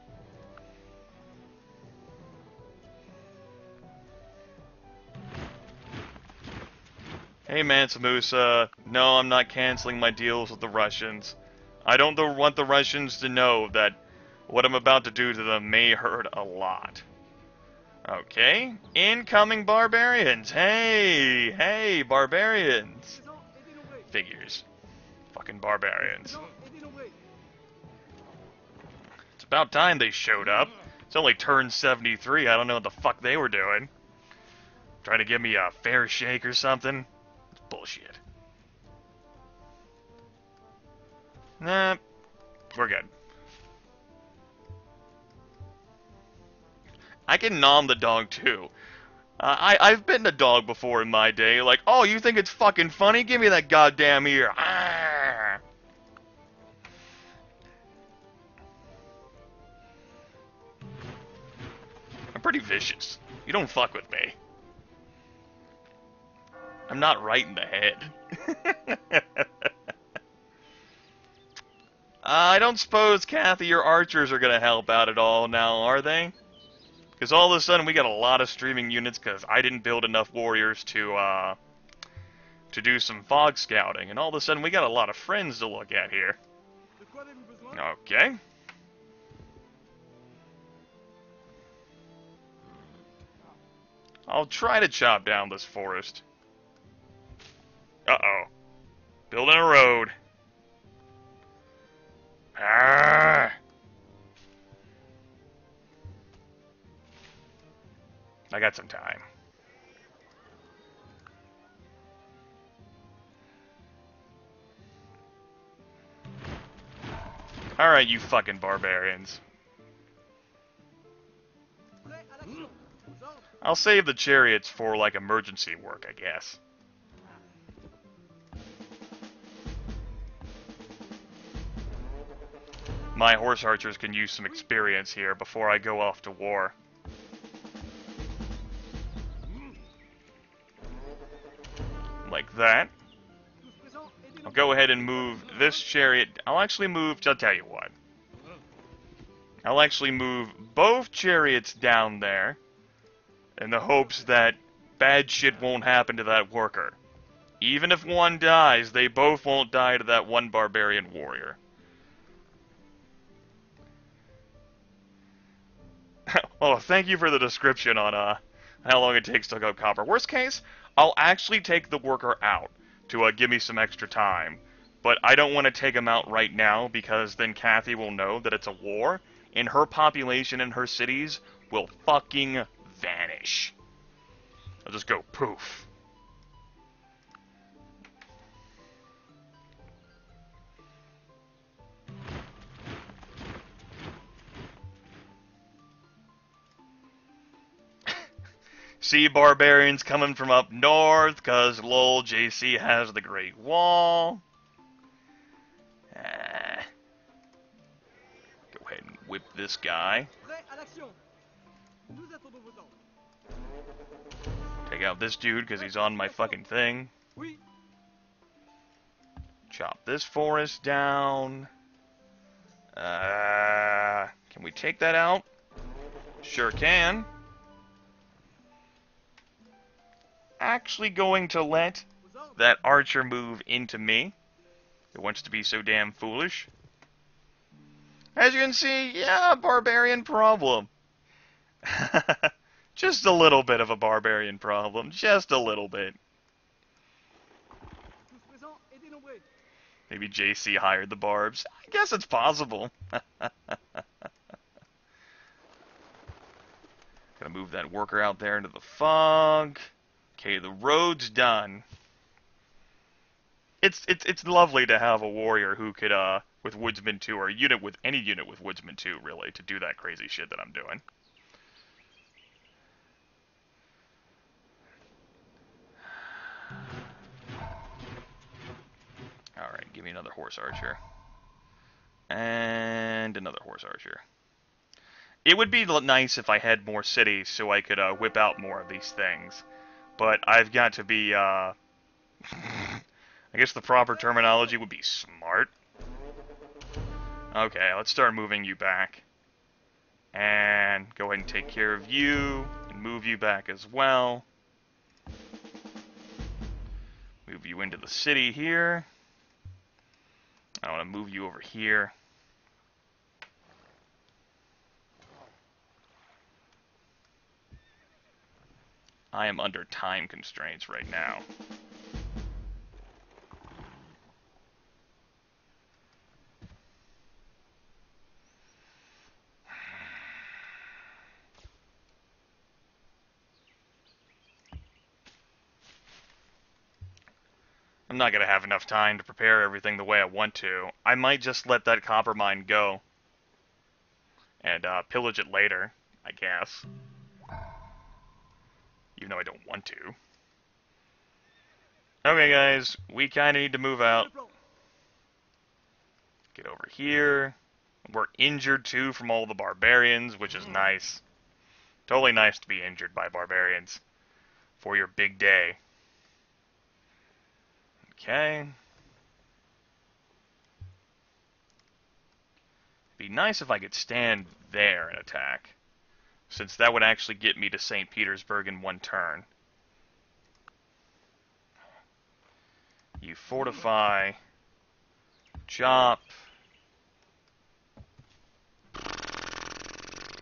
Hey, Mansa Musa. No, I'm not canceling my deals with the Russians. I don't want the Russians to know that what I'm about to do to them may hurt a lot. Okay. Incoming barbarians. Hey, hey, barbarians. Figures. Fucking barbarians. It's about time they showed up. It's only turn seventy-three. I don't know what the fuck they were doing. Trying to give me a fair shake or something. It's bullshit. Nah, we're good. I can nom the dog too. Uh, I, I've bitten a dog before in my day. Like, oh, you think it's fucking funny? Give me that goddamn ear. Arrgh. I'm pretty vicious. You don't fuck with me. I'm not right in the head. Uh, I don't suppose, Kathy, your archers are going to help out at all now, are they? Because all of a sudden we got a lot of streaming units because I didn't build enough warriors to uh, to do some fog scouting. And all of a sudden we got a lot of friends to look at here. Okay. I'll try to chop down this forest. Uh-oh. Building a road. Arrgh. I got some time. All right, you fucking barbarians. I'll save the chariots for like emergency work, I guess. My horse archers can use some experience here before I go off to war. Like that. I'll go ahead and move this chariot. I'll actually move... I'll tell you what. I'll actually move both chariots down there in the hopes that bad shit won't happen to that worker. Even if one dies, they both won't die to that one barbarian warrior. Oh, thank you for the description on uh, how long it takes to hook up copper. Worst case, I'll actually take the worker out to uh, give me some extra time. But I don't want to take him out right now because then Kathy will know that it's a war. And her population and her cities will fucking vanish. I'll just go poof. See barbarians coming from up north, cause lol, J C has the Great Wall. Ah. Go ahead and whip this guy. Take out this dude, cause he's on my fucking thing. Chop this forest down. Uh, can we take that out? Sure can. Actually going to let that archer move into me. It wants to be so damn foolish. As you can see, yeah, barbarian problem. Just a little bit of a barbarian problem. Just a little bit. Maybe J C hired the barbs. I guess it's possible. Gonna move that worker out there into the fog. Okay, the road's done. It's it's it's lovely to have a warrior who could uh with Woodsman two or a unit with any unit with Woodsman two really to do that crazy shit that I'm doing. All right, give me another horse archer. And another horse archer. It would be nice if I had more cities so I could uh, whip out more of these things. But I've got to be, uh, I guess the proper terminology would be smart. Okay, let's start moving you back. And go ahead and take care of you, and move you back as well. Move you into the city here. I want to move you over here. I am under time constraints right now. I'm not going to have enough time to prepare everything the way I want to. I might just let that copper mine go. And uh, pillage it later, I guess. Even though I don't want to. Okay, guys. We kind of need to move out. Get over here. We're injured, too, from all the barbarians, which is nice. Totally nice to be injured by barbarians. For your big day. Okay. Be nice if I could stand there and attack, since that would actually get me to Saint Petersburg in one turn. You fortify, chop,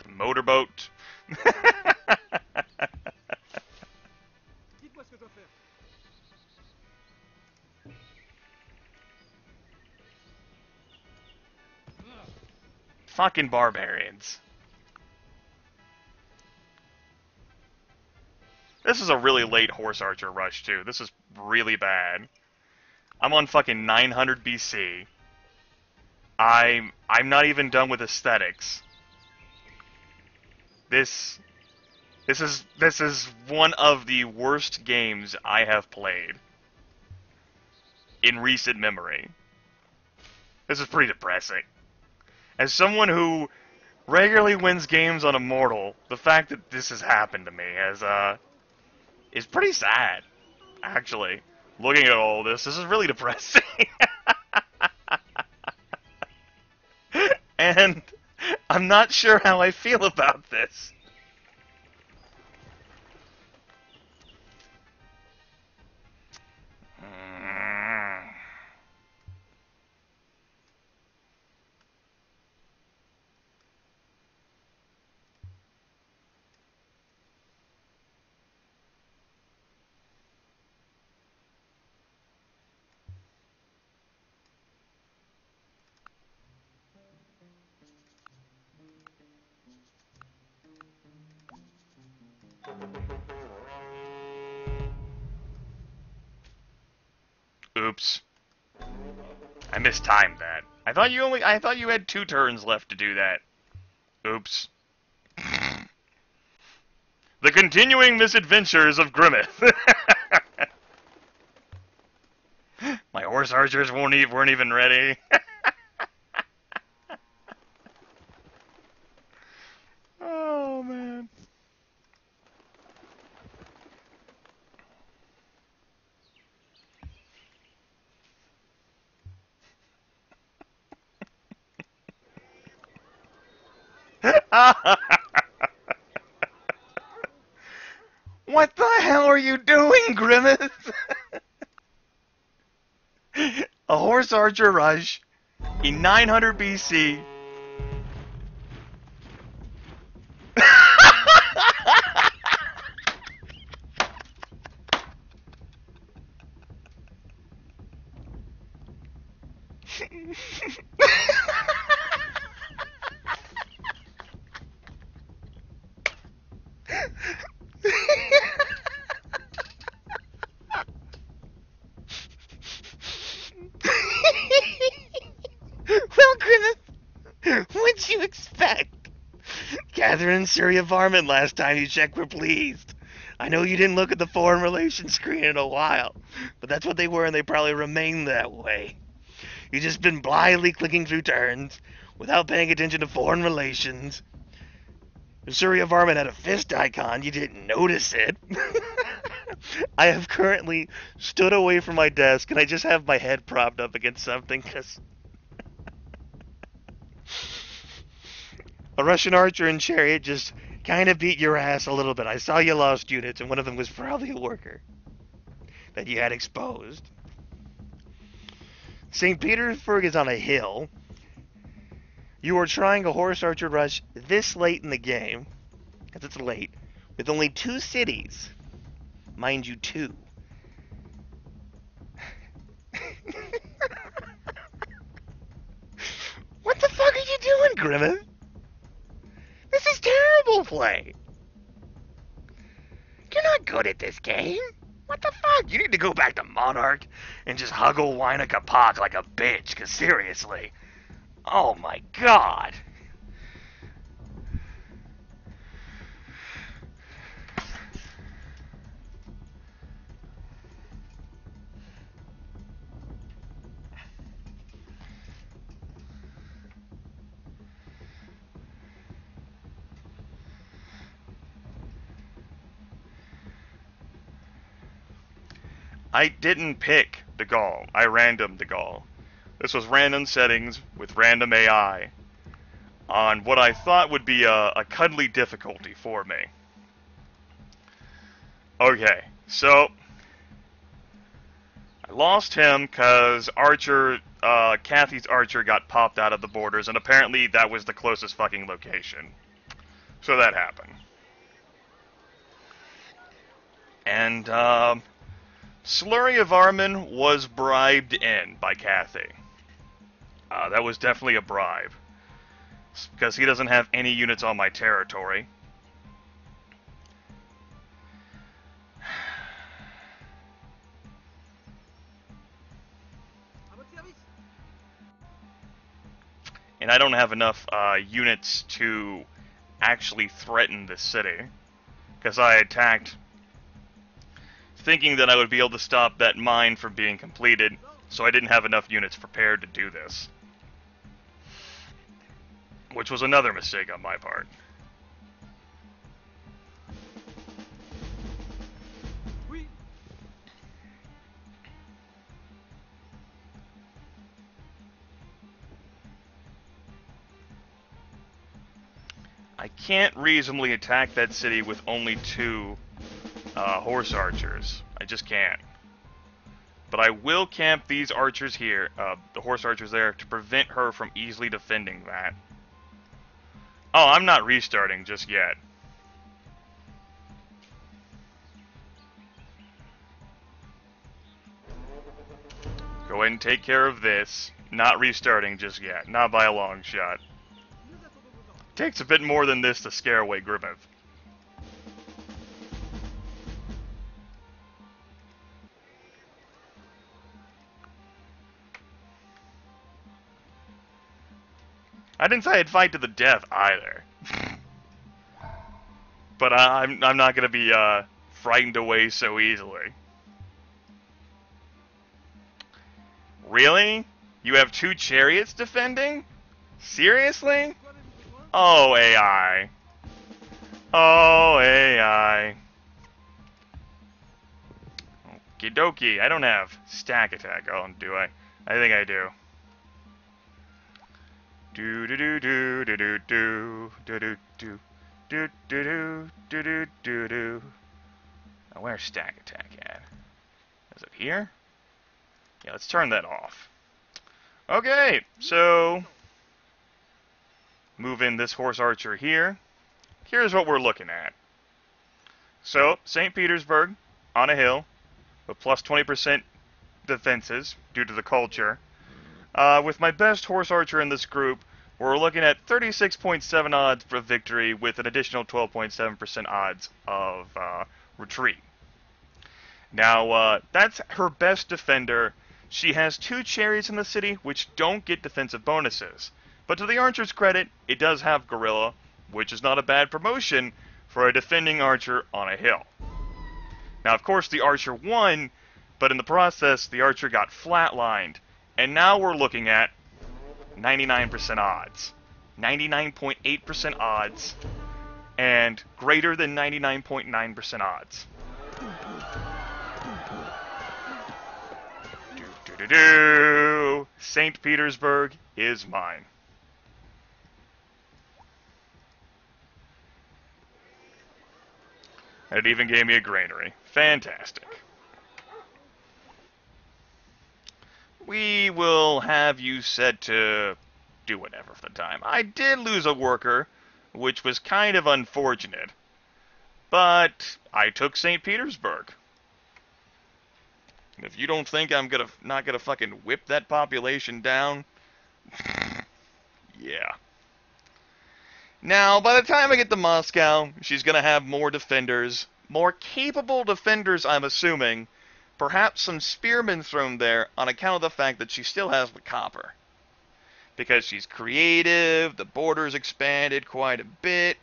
motorboat. Fucking barbarians. This is a really late horse archer rush, too. This is really bad. I'm on fucking nine hundred B C. I'm, I'm not even done with aesthetics. This... This is, this is one of the worst games I have played in recent memory. This is pretty depressing. As someone who regularly wins games on Immortal, the fact that this has happened to me is, uh, is pretty sad, actually. Looking at all this, this is really depressing. And I'm not sure how I feel about this. Oops. I mistimed that. I thought you only I thought you had two turns left to do that. Oops. The continuing misadventures of Grimith. My horse archers won't even weren't even ready. What the hell are you doing, Grimith? A horse archer rush in nine hundred B C. Catherine, Suryavarman, last time you checked, were pleased. I know you didn't look at the foreign relations screen in a while, but that's what they were, and they probably remain that way. You've just been blithely clicking through turns without paying attention to foreign relations. If Suryavarman had a fist icon, you didn't notice it. I have currently stood away from my desk, and I just have my head propped up against something because a Russian archer and chariot just kind of beat your ass a little bit. I saw you lost units, and one of them was probably a worker that you had exposed. Saint Petersburg is on a hill. You are trying a horse archer rush this late in the game, because it's late, with only two cities. Mind you, two. What the fuck are you doing, Grimith? This is terrible play. You're not good at this game. What the fuck? You need to go back to Monarch and just huggle Huayna Capac like a bitch, cause seriously. Oh my god. I didn't pick De Gaulle. I random De Gaulle. This was random settings with random A I on what I thought would be a, a cuddly difficulty for me. Okay, so I lost him because Archer, uh, Kathy's Archer got popped out of the borders, and apparently that was the closest fucking location. So that happened. And, um... Suryavarman was bribed in by Cathy. Uh, that was definitely a bribe. It's because he doesn't have any units on my territory. And I don't have enough uh, units to actually threaten the city. Because I attacked... thinking that I would be able to stop that mine from being completed, so I didn't have enough units prepared to do this. Which was another mistake on my part. I can't reasonably attack that city with only two... Uh, horse archers. I just can't. But I will camp these archers here, uh, the horse archers there, to prevent her from easily defending that. Oh, I'm not restarting just yet. Go ahead and take care of this. Not restarting just yet. Not by a long shot. Takes a bit more than this to scare away Grimith. I didn't say I'd fight to the death either, but I, I'm I'm not gonna be uh, frightened away so easily. Really? You have two chariots defending? Seriously? Oh A I. Oh A I. Okie dokie. I don't have stack attack. Oh, do I? I think I do. Do do do do do do do do do do do do do do do. Now where's stack attack at? Is it here? Yeah, let's turn that off. Okay, so move in this horse archer here. Here's what we're looking at. So Saint Petersburg on a hill with plus twenty percent defenses due to the culture. Uh, with my best horse archer in this group, we're looking at thirty-six point seven odds for victory with an additional twelve point seven percent odds of uh, retreat. Now, uh, that's her best defender. She has two chariots in the city, which don't get defensive bonuses. But to the archer's credit, it does have guerrilla, which is not a bad promotion for a defending archer on a hill. Now, of course, the archer won, but in the process, the archer got flatlined. And now we're looking at ninety-nine percent odds. ninety-nine point eight percent odds. And greater than ninety-nine point nine percent odds. Saint Petersburg is mine. And it even gave me a granary. Fantastic. We will have you set to do whatever for the time. I did lose a worker, which was kind of unfortunate. But I took Saint Petersburg. And if you don't think I'm gonna not gonna fucking whip that population down, yeah. Now, by the time I get to Moscow, she's gonna have more defenders, more capable defenders, I'm assuming. Perhaps some spearmen thrown there on account of the fact that she still has the copper. Because she's creative, the border's expanded quite a bit.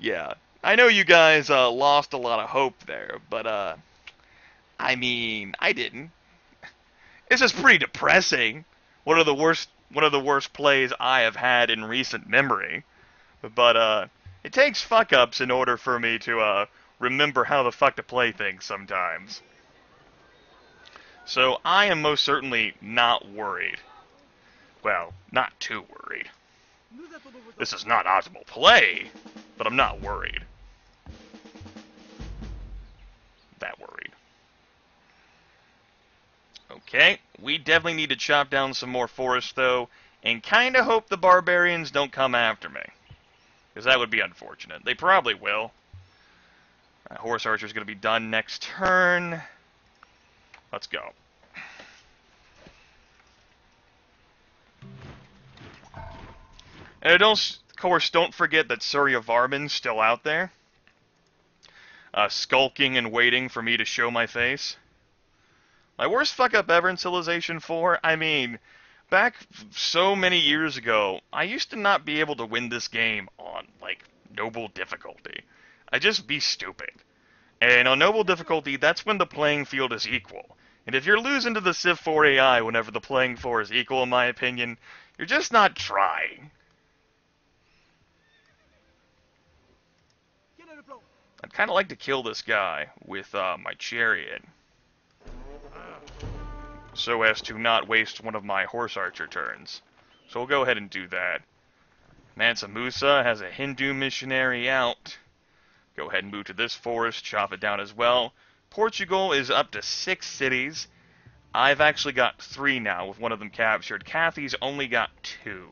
Yeah, I know you guys uh, lost a lot of hope there, but uh, I mean, I didn't. This is pretty depressing. One of the worst, one of the worst plays I have had in recent memory. But uh, it takes fuck-ups in order for me to uh. remember how the fuck to play things sometimes. So I am most certainly not worried. Well, not too worried. This is not optimal play, but I'm not worried. That worried. Okay, we definitely need to chop down some more forests though, and kinda hope the barbarians don't come after me. Because that would be unfortunate. They probably will. Uh, Horse Archer's going to be done next turn. Let's go. And don't, of course, don't forget that Suryavarman's still out there. Uh, skulking and waiting for me to show my face. My worst fuck-up ever in Civilization four? I mean, back so many years ago, I used to not be able to win this game on, like, noble difficulty. I just be stupid. And on noble difficulty, that's when the playing field is equal. And if you're losing to the Civ four A I whenever the playing four is equal, in my opinion, you're just not trying. I'd kind of like to kill this guy with uh, my chariot. So as to not waste one of my horse archer turns. So we'll go ahead and do that. Mansa Musa has a Hindu missionary out. Go ahead and move to this forest, chop it down as well. Portugal is up to six cities. I've actually got three now, with one of them captured. Kathy's only got two.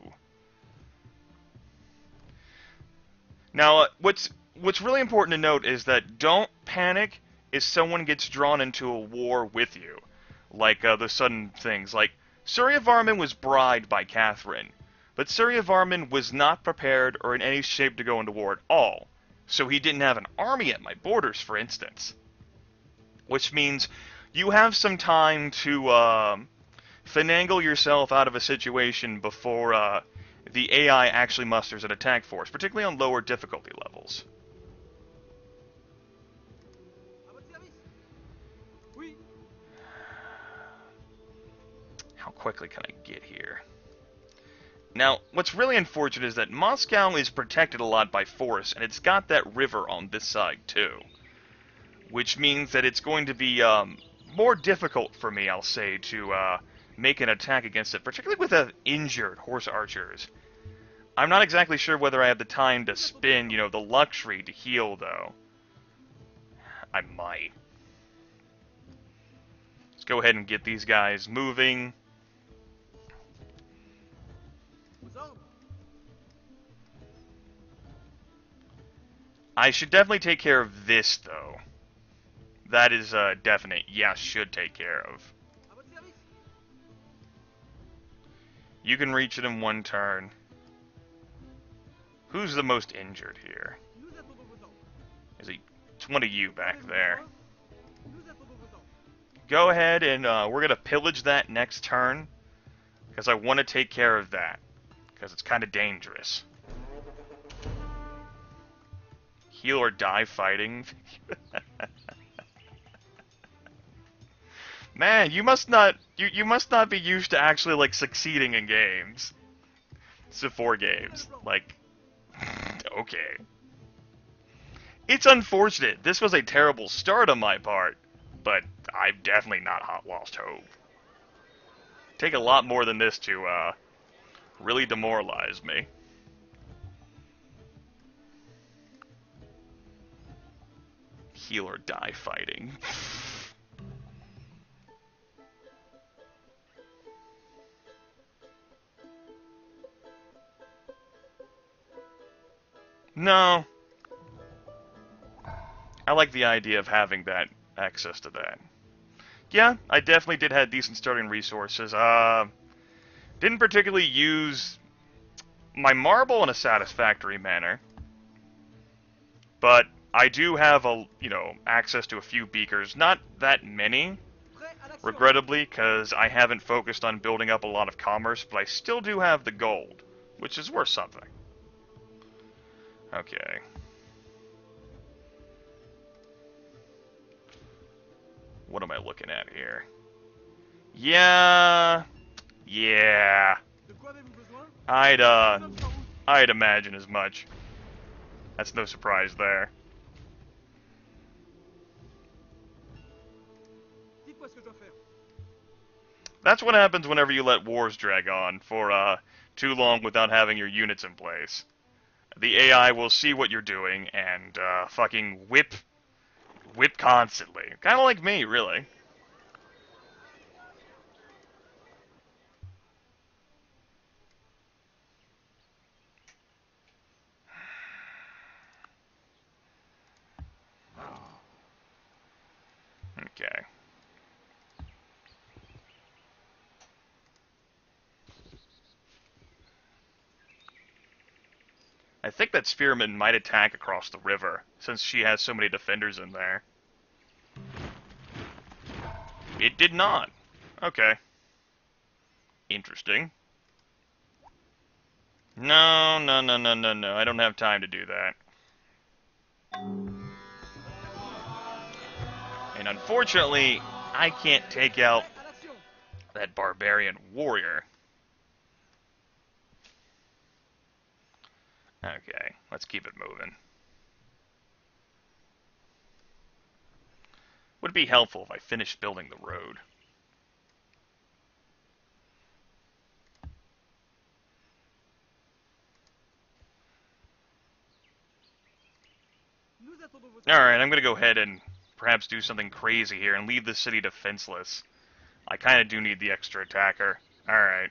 Now, uh, what's what's really important to note is that don't panic if someone gets drawn into a war with you. Like uh, the sudden things. Like, Suryavarman was bribed by Catherine, but Suryavarman was not prepared or in any shape to go into war at all. So he didn't have an army at my borders, for instance. Which means you have some time to uh, finagle yourself out of a situation before uh, the A I actually musters an attack force, particularly on lower difficulty levels. How quickly can I get here? Now, what's really unfortunate is that Moscow is protected a lot by forest, and it's got that river on this side, too. Which means that it's going to be um, more difficult for me, I'll say, to uh, make an attack against it, particularly with uh, injured horse archers. I'm not exactly sure whether I have the time to spend, you know, the luxury to heal, though. I might. Let's go ahead and get these guys moving. I should definitely take care of this, though. That is a uh, definite yes, should take care of. You can reach it in one turn. Who's the most injured here? Is it one of you back there? Go ahead and uh, we're going to pillage that next turn. Because I want to take care of that. Because it's kind of dangerous. Heal or die fighting. Man, you must not you you must not be used to actually like succeeding in games. So four games. Like okay. It's unfortunate. This was a terrible start on my part, but I've definitely not hot lost hope. Take a lot more than this to uh really demoralize me. heal or die fighting. No. I like the idea of having that access to that. Yeah, I definitely did have decent starting resources. Uh, didn't particularly use my marble in a satisfactory manner, but I do have a you know access to a few beakers, not that many, regrettably, because I haven't focused on building up a lot of commerce. But I still do have the gold, which is worth something. Okay. What am I looking at here? Yeah, yeah. I'd uh, I'd imagine as much. That's no surprise there. That's what happens whenever you let wars drag on for uh, too long without having your units in place. The A I will see what you're doing and uh, fucking whip. Whip constantly. Kind of like me, really. Okay. I think that spearman might attack across the river, since she has so many defenders in there. It did not. Okay. Interesting. No, no, no, no, no, no. I don't have time to do that. And unfortunately, I can't take out that barbarian warrior. Okay, let's keep it moving. Would be helpful if I finished building the road. Alright, I'm going to go ahead and perhaps do something crazy here and leave the city defenseless. I kind of do need the extra attacker. Alright.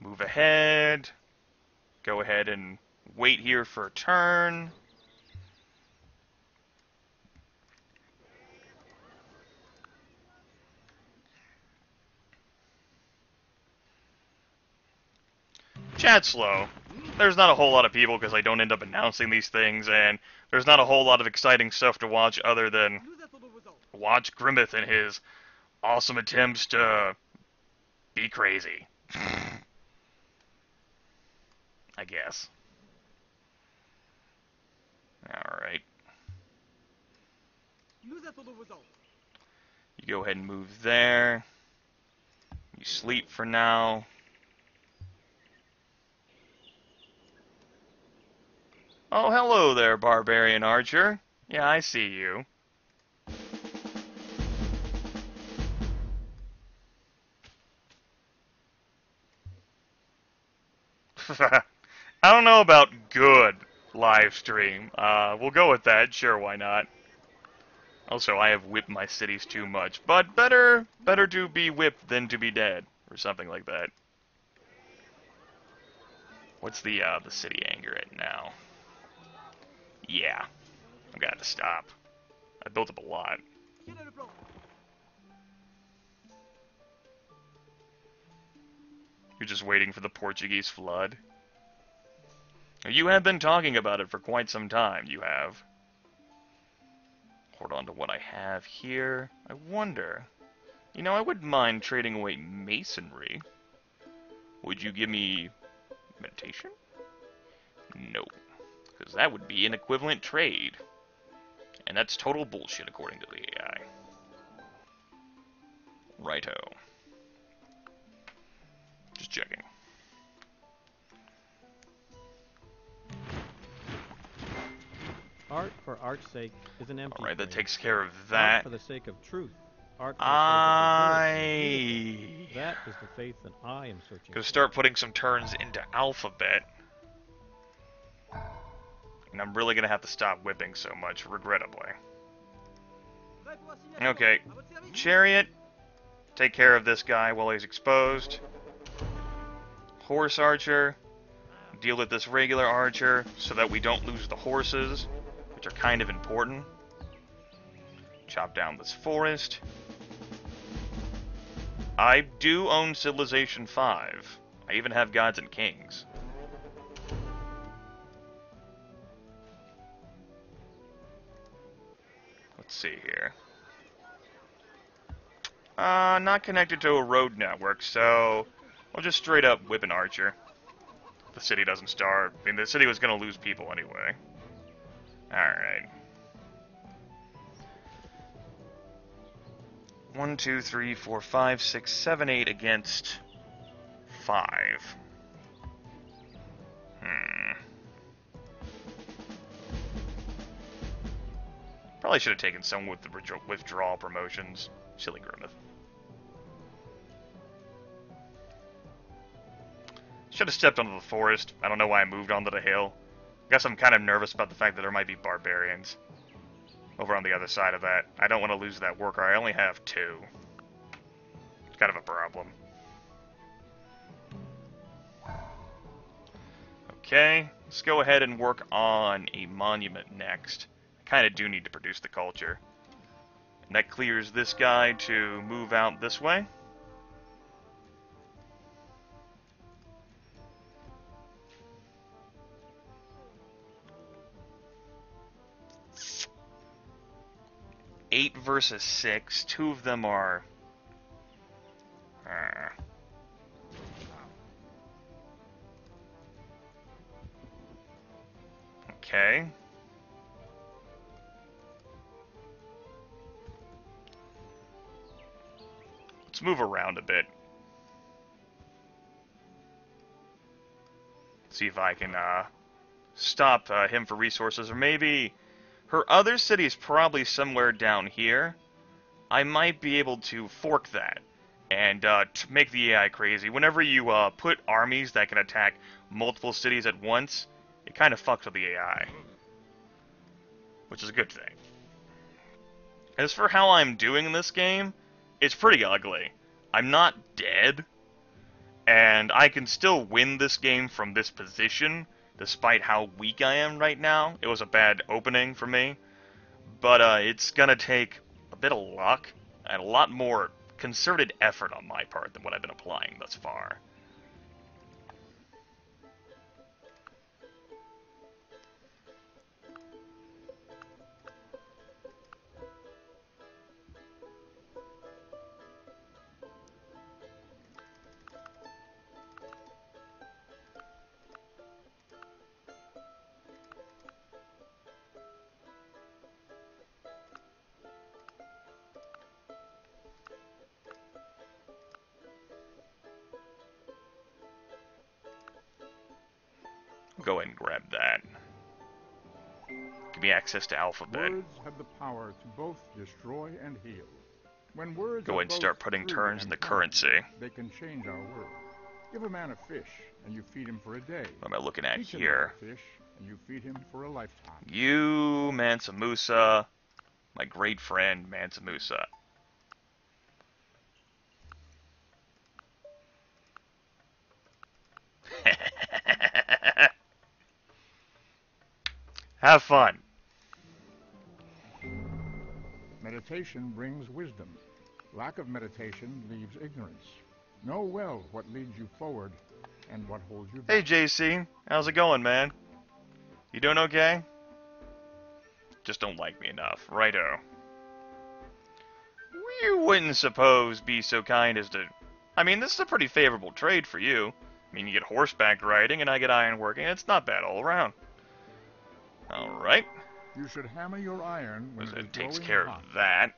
Move ahead. Go ahead and wait here for a turn. Chat's slow. There's not a whole lot of people because I don't end up announcing these things, and there's not a whole lot of exciting stuff to watch other than watch Grimith and his awesome attempts to be crazy. I guess. Alright. You go ahead and move there. You sleep for now. Oh, hello there, barbarian archer. Yeah, I see you. I don't know about good. Live stream. Uh, we'll go with that. Sure, why not? Also, I have whipped my cities too much, but better, better to be whipped than to be dead, or something like that. What's the uh, the city anger at now? Yeah, I'm gonna have to stop. I built up a lot. You're just waiting for the Portuguese flood. You have been talking about it for quite some time, you have. Hold on to what I have here. I wonder. You know, I wouldn't mind trading away masonry. Would you give me meditation? No. Because that would be an equivalent trade. And that's total bullshit according to the A I. Righto. Just checking. Art for art's sake is an empty. All right, that frame. Takes care of that. Art for the sake of truth. Art for I... the sake of that is the faith that I am searching. Gonna start putting some turns into alphabet. And I'm really gonna have to stop whipping so much, regrettably. Okay, chariot. Take care of this guy while he's exposed. Horse archer. Deal with this regular archer so that we don't lose the horses, which are kind of important. Chop down this forest. I do own Civilization five. I even have gods and kings. Let's see here. Uh, not connected to a road network, so I'll just straight up whip an archer. The city doesn't starve. I mean, the city was going to lose people anyway. Alright. One, two, three, four, five, six, seven, eight against five. Hmm. Probably should have taken some with the withdrawal promotions. Silly Grimith. Should have stepped onto the forest. I don't know why I moved onto the hill. I guess I'm kind of nervous about the fact that there might be barbarians over on the other side of that. I don't want to lose that worker. I only have two. It's kind of a problem. Okay, let's go ahead and work on a monument next. I kind of do need to produce the culture. And that clears this guy to move out this way. Eight versus six. Two of them are... Uh, okay. Let's move around a bit. See if I can uh, stop uh, him for resources, or maybe... Her other city is probably somewhere down here. I might be able to fork that and uh, to make the A I crazy. Whenever you uh, put armies that can attack multiple cities at once, it kind of fucks with the A I. Which is a good thing. As for how I'm doing in this game, it's pretty ugly. I'm not dead. And I can still win this game from this position. Despite how weak I am right now, it was a bad opening for me. But uh, it's going to take a bit of luck and a lot more concerted effort on my part than what I've been applying thus far. Go ahead and grab that. Give me access to alphabet. Words have the power to both destroy and heal. When words go ahead and start putting turns in the currency. They can change our world. Give a man a fish and you feed him for a day. What am I looking at here? Fish and you feed him for a lifetime. You, Mansa Musa, my great friend Mansa Musa. Have fun. Meditation brings wisdom. Lack of meditation leaves ignorance. Know well what leads you forward and what holds you back. Hey, J C. How's it going, man? You doing okay? Just don't like me enough. Righto. You wouldn't suppose be so kind as to... I mean, this is a pretty favorable trade for you. I mean, you get horseback riding and I get ironworking. It's not bad all around. Alright. You should hammer your iron when it takes care of that.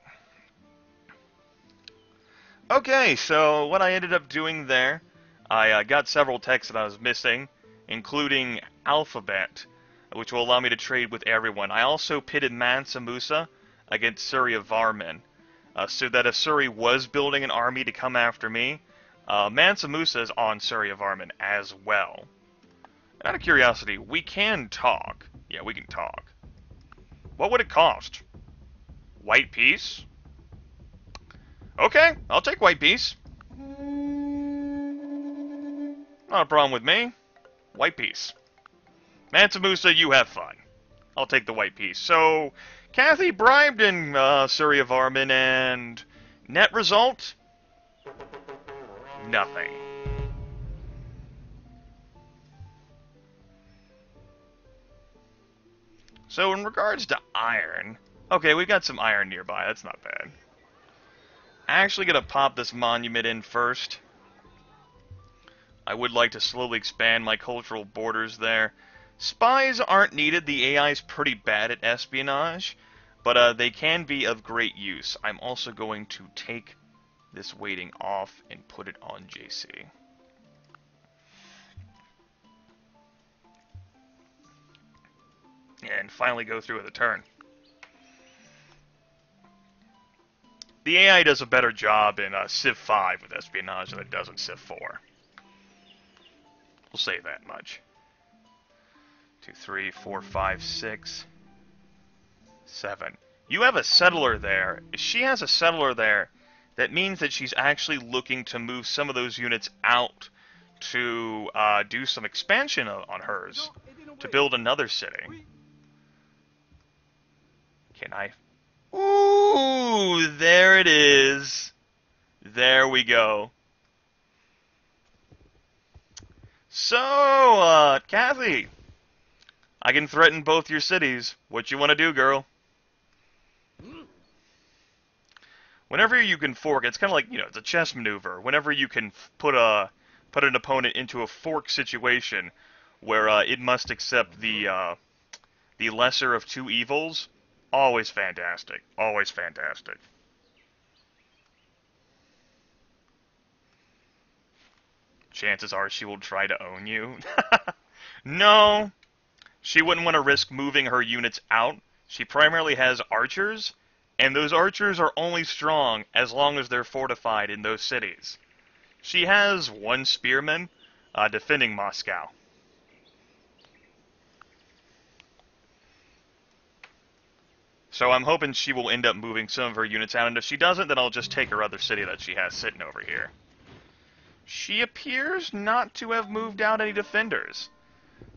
Okay, so what I ended up doing there, I uh, got several texts that I was missing, including alphabet, which will allow me to trade with everyone. I also pitted Mansa Musa against Suryavarman, uh, so that if Surya was building an army to come after me, uh, Mansa Musa is on Suryavarman as well. Out of curiosity, we can talk. Yeah, we can talk. What would it cost? White peace? Okay, I'll take white peace. Not a problem with me. White peace. Mansa Musa, you have fun. I'll take the white piece. So, Kathy bribed in uh, Suryavarman, and net result? Nothing. So, in regards to iron... Okay, we've got some iron nearby. That's not bad. Actually gonna pop this monument in first. I would like to slowly expand my cultural borders there. Spies aren't needed. The A I is pretty bad at espionage, but uh, they can be of great use. I'm also going to take this waiting off and put it on J C. And finally go through with a turn. The A I does a better job in uh, Civ five with espionage than it does in Civ four. We'll say that much. Two, three, four, five, six, seven. You have a settler there. If she has a settler there, that means that she's actually looking to move some of those units out to uh, do some expansion on hers, to build another city. Can I? Ooh, there it is. There we go. So, uh, Kathy. I can threaten both your cities. What you want to do, girl? Whenever you can fork, it's kind of like, you know, it's a chess maneuver. Whenever you can put a put an opponent into a fork situation where uh, it must accept the uh, the lesser of two evils, always fantastic. Always fantastic. Chances are she will try to own you. No. She wouldn't want to risk moving her units out. She primarily has archers, and those archers are only strong as long as they're fortified in those cities. She has one spearman uh, defending Moscow. So I'm hoping she will end up moving some of her units out, and if she doesn't, then I'll just take her other city that she has sitting over here. She appears not to have moved out any defenders.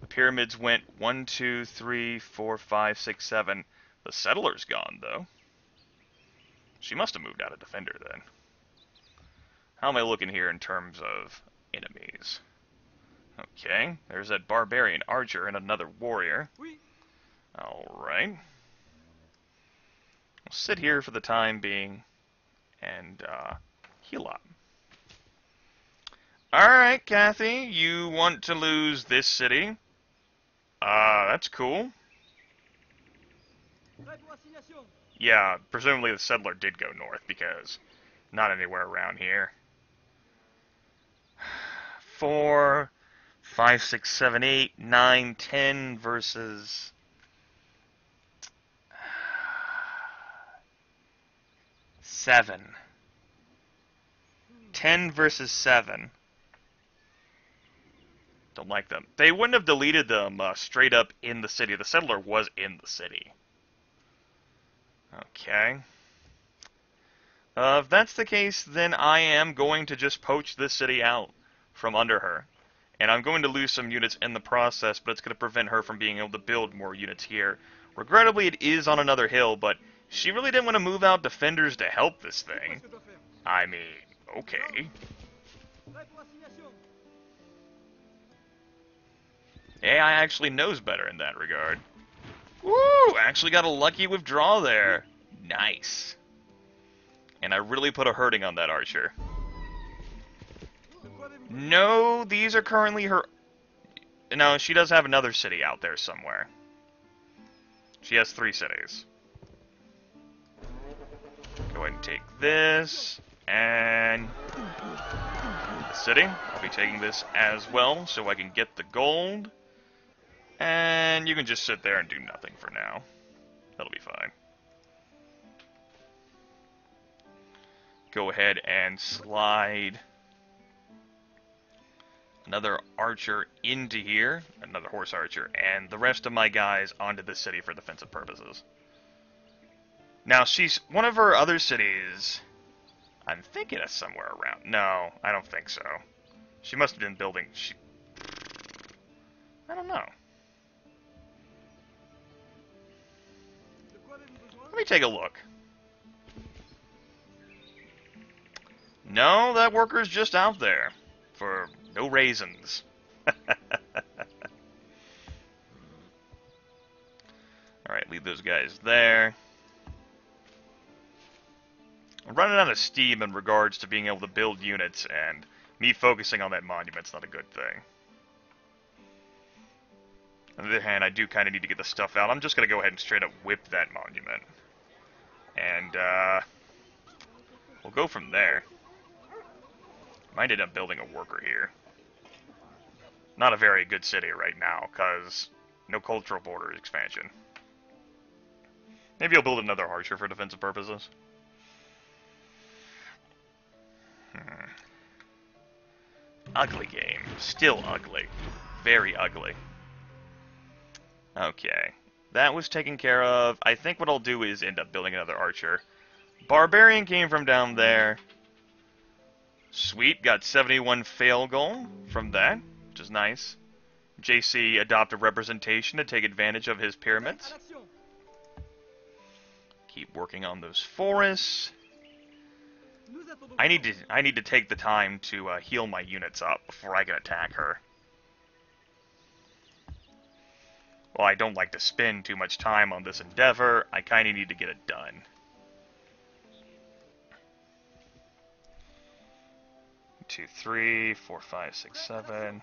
The pyramids went one, two, three, four, five, six, seven. The settler's gone, though. She must have moved out of defender, then. How am I looking here in terms of enemies? Okay, there's that barbarian archer and another warrior. Alright. We'll sit here for the time being and uh, heal up. Alright, Kathy, you want to lose this city. Uh, that's cool. Yeah, presumably the settler did go north, because not anywhere around here. Four, five, six, seven, eight, nine, ten versus... Seven. Ten versus seven. Don't like them. They wouldn't have deleted them uh, straight up in the city. The settler was in the city. Okay. Uh, if that's the case, then I am going to just poach this city out from under her. And I'm going to lose some units in the process, but it's going to prevent her from being able to build more units here. Regrettably, it is on another hill, but she really didn't want to move out defenders to help this thing. I mean, okay. A I actually knows better in that regard. Woo! Actually got a lucky withdrawal there. Nice. And I really put a hurting on that archer. No, these are currently her... No, she does have another city out there somewhere. She has three cities. Go ahead and take this. And... the city. I'll be taking this as well, so I can get the gold. And you can just sit there and do nothing for now. That'll be fine. Go ahead and slide another archer into here, another horse archer, and the rest of my guys onto the city for defensive purposes. Now, she's one of her other cities, I'm thinking it's somewhere around. No, I don't think so. She must have been building. She, I don't know. Let me take a look. No, that worker's just out there for no reasons. Alright, leave those guys there. I'm running out of steam in regards to being able to build units, and me focusing on that monument's not a good thing. On the other hand, I do kind of need to get the stuff out. I'm just going to go ahead and straight up whip that monument. And, uh... we'll go from there. Might end up building a worker here. Not a very good city right now, because no cultural border expansion. Maybe I'll build another archer for defensive purposes. Hmm. Ugly game. Still ugly. Very ugly. Okay. That was taken care of. I think what I'll do is end up building another archer. Barbarian came from down there. Sweet. Got seventy-one fail goal from that, which is nice. J C adopted representation to take advantage of his pyramids. Keep working on those forests. I need to I need to take the time to uh, heal my units up before I can attack her. Well, I don't like to spend too much time on this endeavor. I kind of need to get it done. Two, three, four, five, six, seven.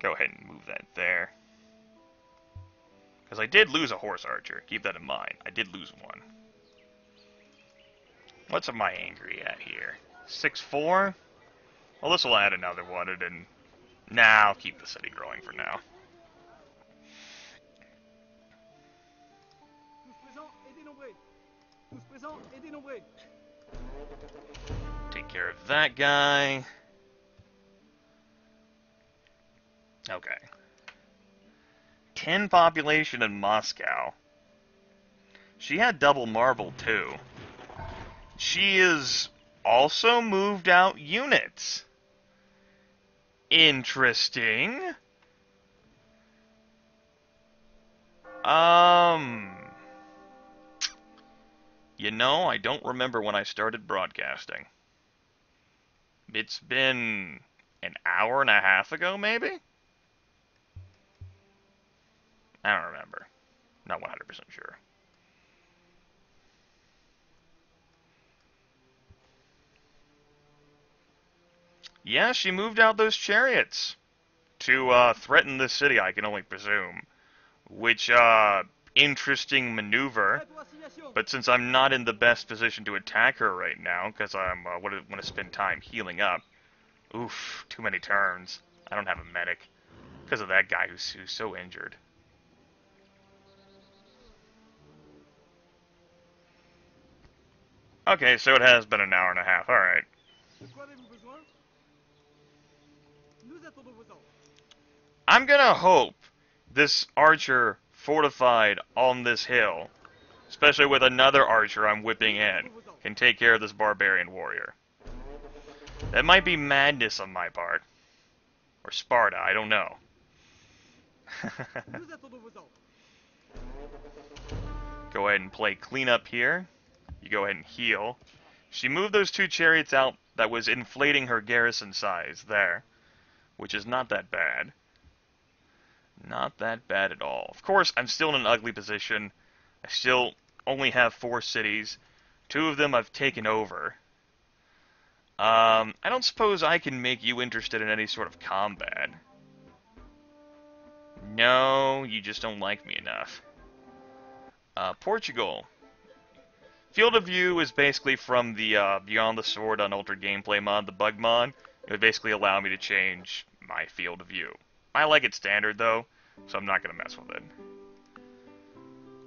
Go ahead and move that there. Because I did lose a horse archer. Keep that in mind. I did lose one. What's am I angry at here? six four? Well, this will add another one, and then... nah, I'll keep the city growing for now. Take care of that guy. Okay. ten population in Moscow. She had double marble, too. She is also moved out units. Interesting. Um, you know, I don't remember when I started broadcasting. It's been an hour and a half ago, maybe? I don't remember. Not one hundred percent sure. Yeah, she moved out those chariots to uh, threaten this city, I can only presume. Which, uh, interesting maneuver. But since I'm not in the best position to attack her right now, because I uh, want to spend time healing up. Oof, too many turns. I don't have a medic. Because of that guy who's, who's so injured. Okay, so it has been an hour and a half. Alright. I'm gonna hope this archer fortified on this hill, especially with another archer I'm whipping in, can take care of this barbarian warrior. That might be madness on my part. Or Sparta, I don't know. Go ahead and play cleanup here. You go ahead and heal. She moved those two chariots out that was inflating her garrison size there. Which is not that bad. Not that bad at all. Of course, I'm still in an ugly position. I still only have four cities. Two of them I've taken over. Um, I don't suppose I can make you interested in any sort of combat. No, you just don't like me enough. Uh, Portugal. Field of View is basically from the uh, Beyond the Sword Unaltered Gameplay mod, the bug mod. It would basically allow me to change my field of view. I like it standard, though, so I'm not going to mess with it.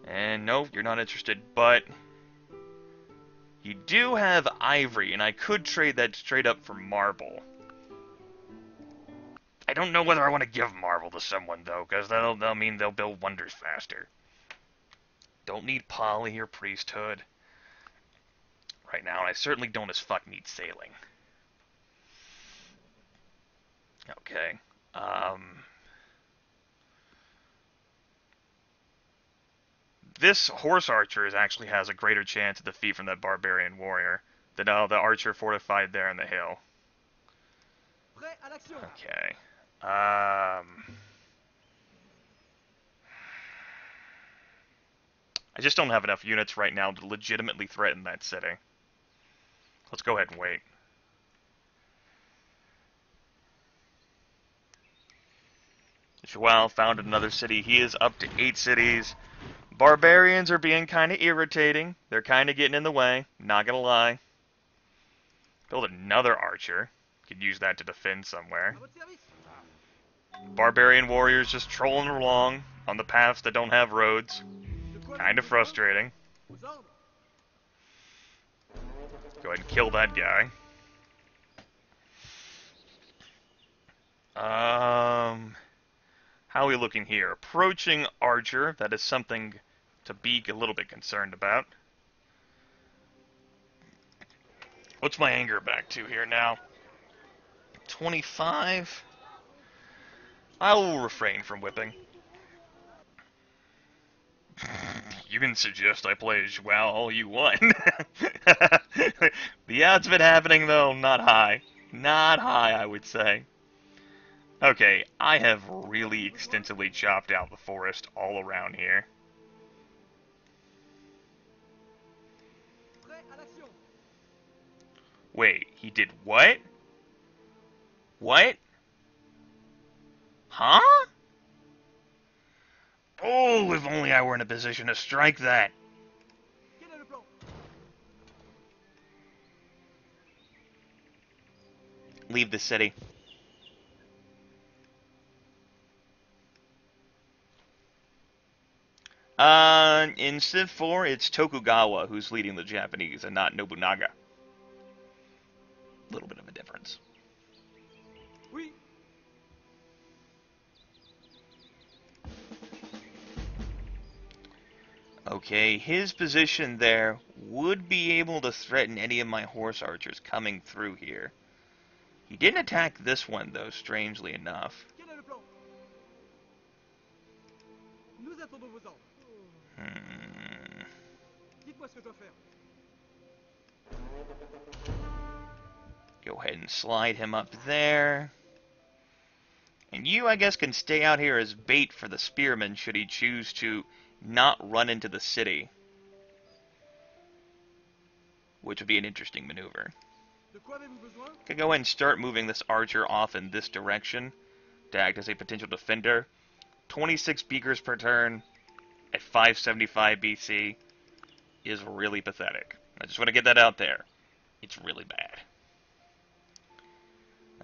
And no, you're not interested, but you do have ivory, and I could trade that straight up for marble. I don't know whether I want to give Marvel to someone, though, because that'll, that'll mean they'll build wonders faster. Don't need poly or priesthood right now, and I certainly don't as fuck need sailing. Okay. Um... This horse archer is actually has a greater chance of defeat from that barbarian warrior than uh, the archer fortified there on the hill. Okay. Um, I just don't have enough units right now to legitimately threaten that city. Let's go ahead and wait. Joao founded another city. He is up to eight cities. Barbarians are being kind of irritating. They're kind of getting in the way. Not gonna lie. Build another archer. Could use that to defend somewhere. Barbarian warriors just trolling along on the paths that don't have roads. Kind of frustrating. Go ahead and kill that guy. Um... How are we looking here? Approaching Archer, that is something to be a little bit concerned about. What's my anger back to here now? twenty-five? I will refrain from whipping. You can suggest I play Joao all you want. The odds of it happening, though, not high. Not high, I would say. Okay, I have really extensively chopped out the forest all around here. Wait, he did what? What? Huh? Oh, if only I were in a position to strike that. Leave the city. Uh, in Civ four, it's Tokugawa who's leading the Japanese and not Nobunaga. A little bit of a difference. Oui. Okay, his position there would be able to threaten any of my horse archers coming through here. He didn't attack this one, though, strangely enough. Hmm. Go ahead and slide him up there. And you, I guess, can stay out here as bait for the spearman should he choose to not run into the city. Which would be an interesting maneuver. Could go ahead and start moving this archer off in this direction to act as a potential defender. twenty-six beakers per turn. At five seventy-five B C is really pathetic. I just want to get that out there. It's really bad.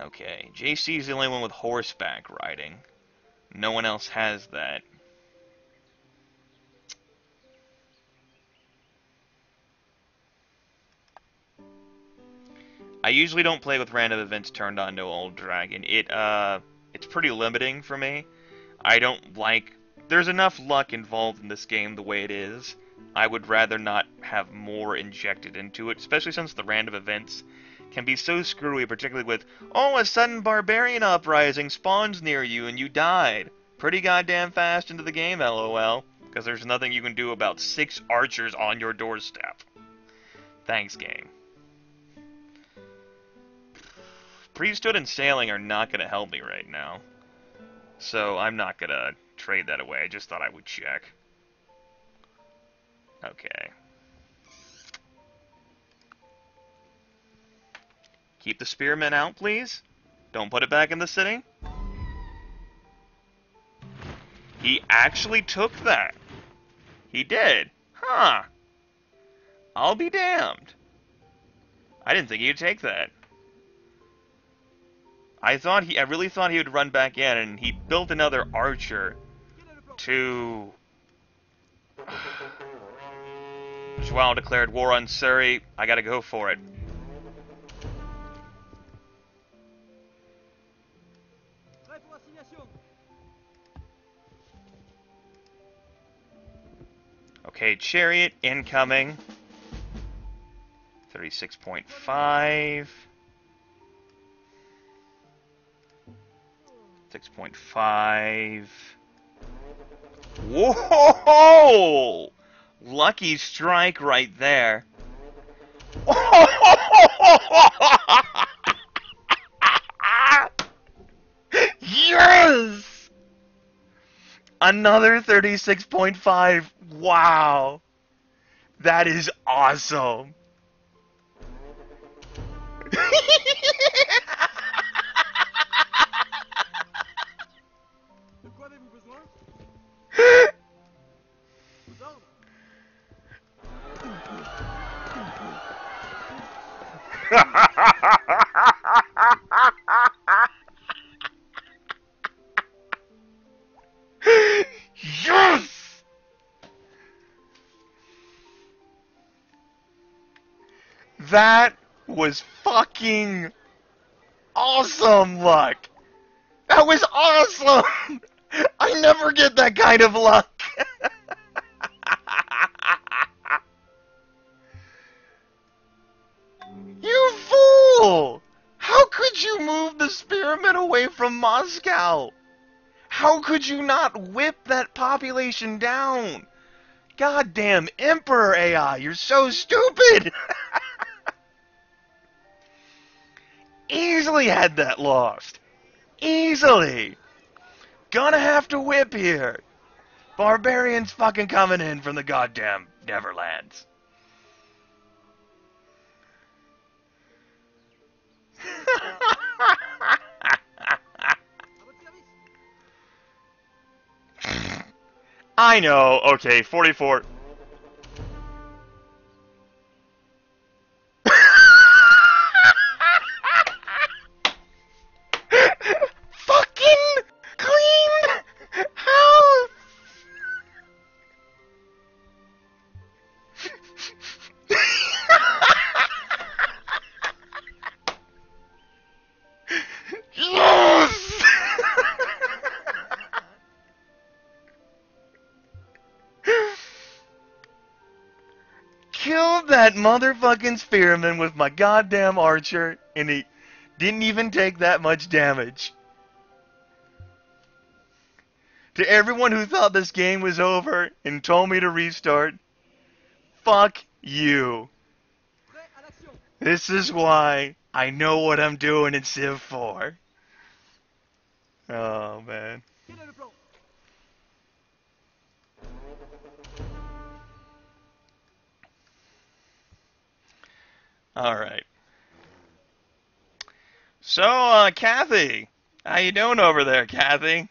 Okay, J C's the only one with horseback riding. No one else has that. I usually don't play with random events turned on to Old Dragon. It uh, it's pretty limiting for me. I don't like. There's enough luck involved in this game the way it is. I would rather not have more injected into it, especially since the random events can be so screwy, particularly with, oh, a sudden barbarian uprising spawns near you and you died. Pretty goddamn fast into the game, LOL, because there's nothing you can do about six archers on your doorstep. Thanks, game. Priesthood and sailing are not going to help me right now, so I'm not going to trade that away. I just thought I would check. Okay. Keep the spearmen out, please. Don't put it back in the city. He actually took that. He did. Huh. I'll be damned. I didn't think he'd take that. I thought he I really thought he would run back in, and he built another archer to... Joao declared war on Surrey. I gotta go for it. Okay, chariot incoming. thirty-six point five. six point five. Whoa! Lucky strike right there. Yes! Another thirty-six point five. Wow. That is awesome. Yes! That was fucking awesome luck. That was awesome. I never get that kind of luck. You fool! How could you move the spearmen away from Moscow? How could you not whip that population down? Goddamn Emperor A I, you're so stupid! Easily had that lost. Easily. Gonna have to whip here. Barbarians fucking coming in from the goddamn Neverlands. I know. Okay, forty-four. That motherfucking spearman with my goddamn archer, and he didn't even take that much damage. To everyone who thought this game was over and told me to restart, fuck you. This is why I know what I'm doing in Civ four. Oh, man. Alright. So, uh, Kathy. How you doing over there, Kathy?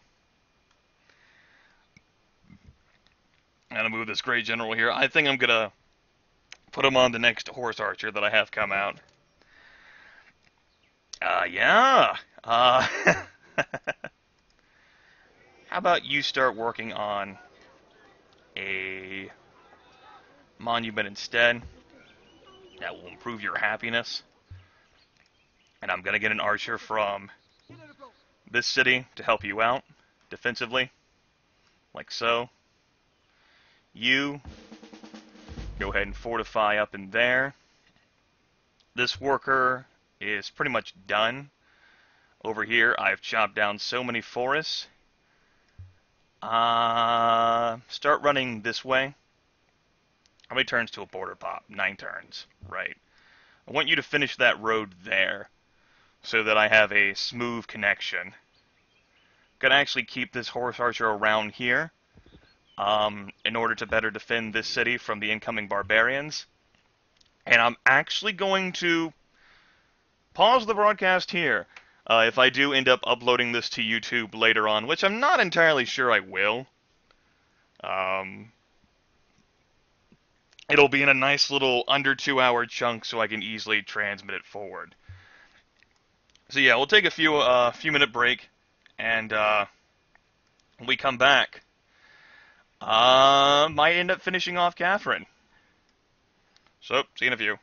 I'm gonna move this gray general here. I think I'm gonna put him on the next horse archer that I have come out. Uh, yeah. Uh, how about you start working on a monument instead? That will improve your happiness. And I'm going to get an archer from this city to help you out defensively. Like so. You go ahead and fortify up in there. This worker is pretty much done. Over here, I've chopped down so many forests. Uh, start running this way. How many turns to a border pop? Nine turns, right. I want you to finish that road there so that I have a smooth connection. I'm going to actually keep this horse archer around here um, in order to better defend this city from the incoming barbarians. And I'm actually going to pause the broadcast here. Uh, if I do end up uploading this to YouTube later on, which I'm not entirely sure I will. Um... It'll be in a nice little under two hour chunk so I can easily transmit it forward. So yeah, we'll take a few uh, few minute break, and uh, when we come back, uh, might end up finishing off Catherine. So, see you in a few.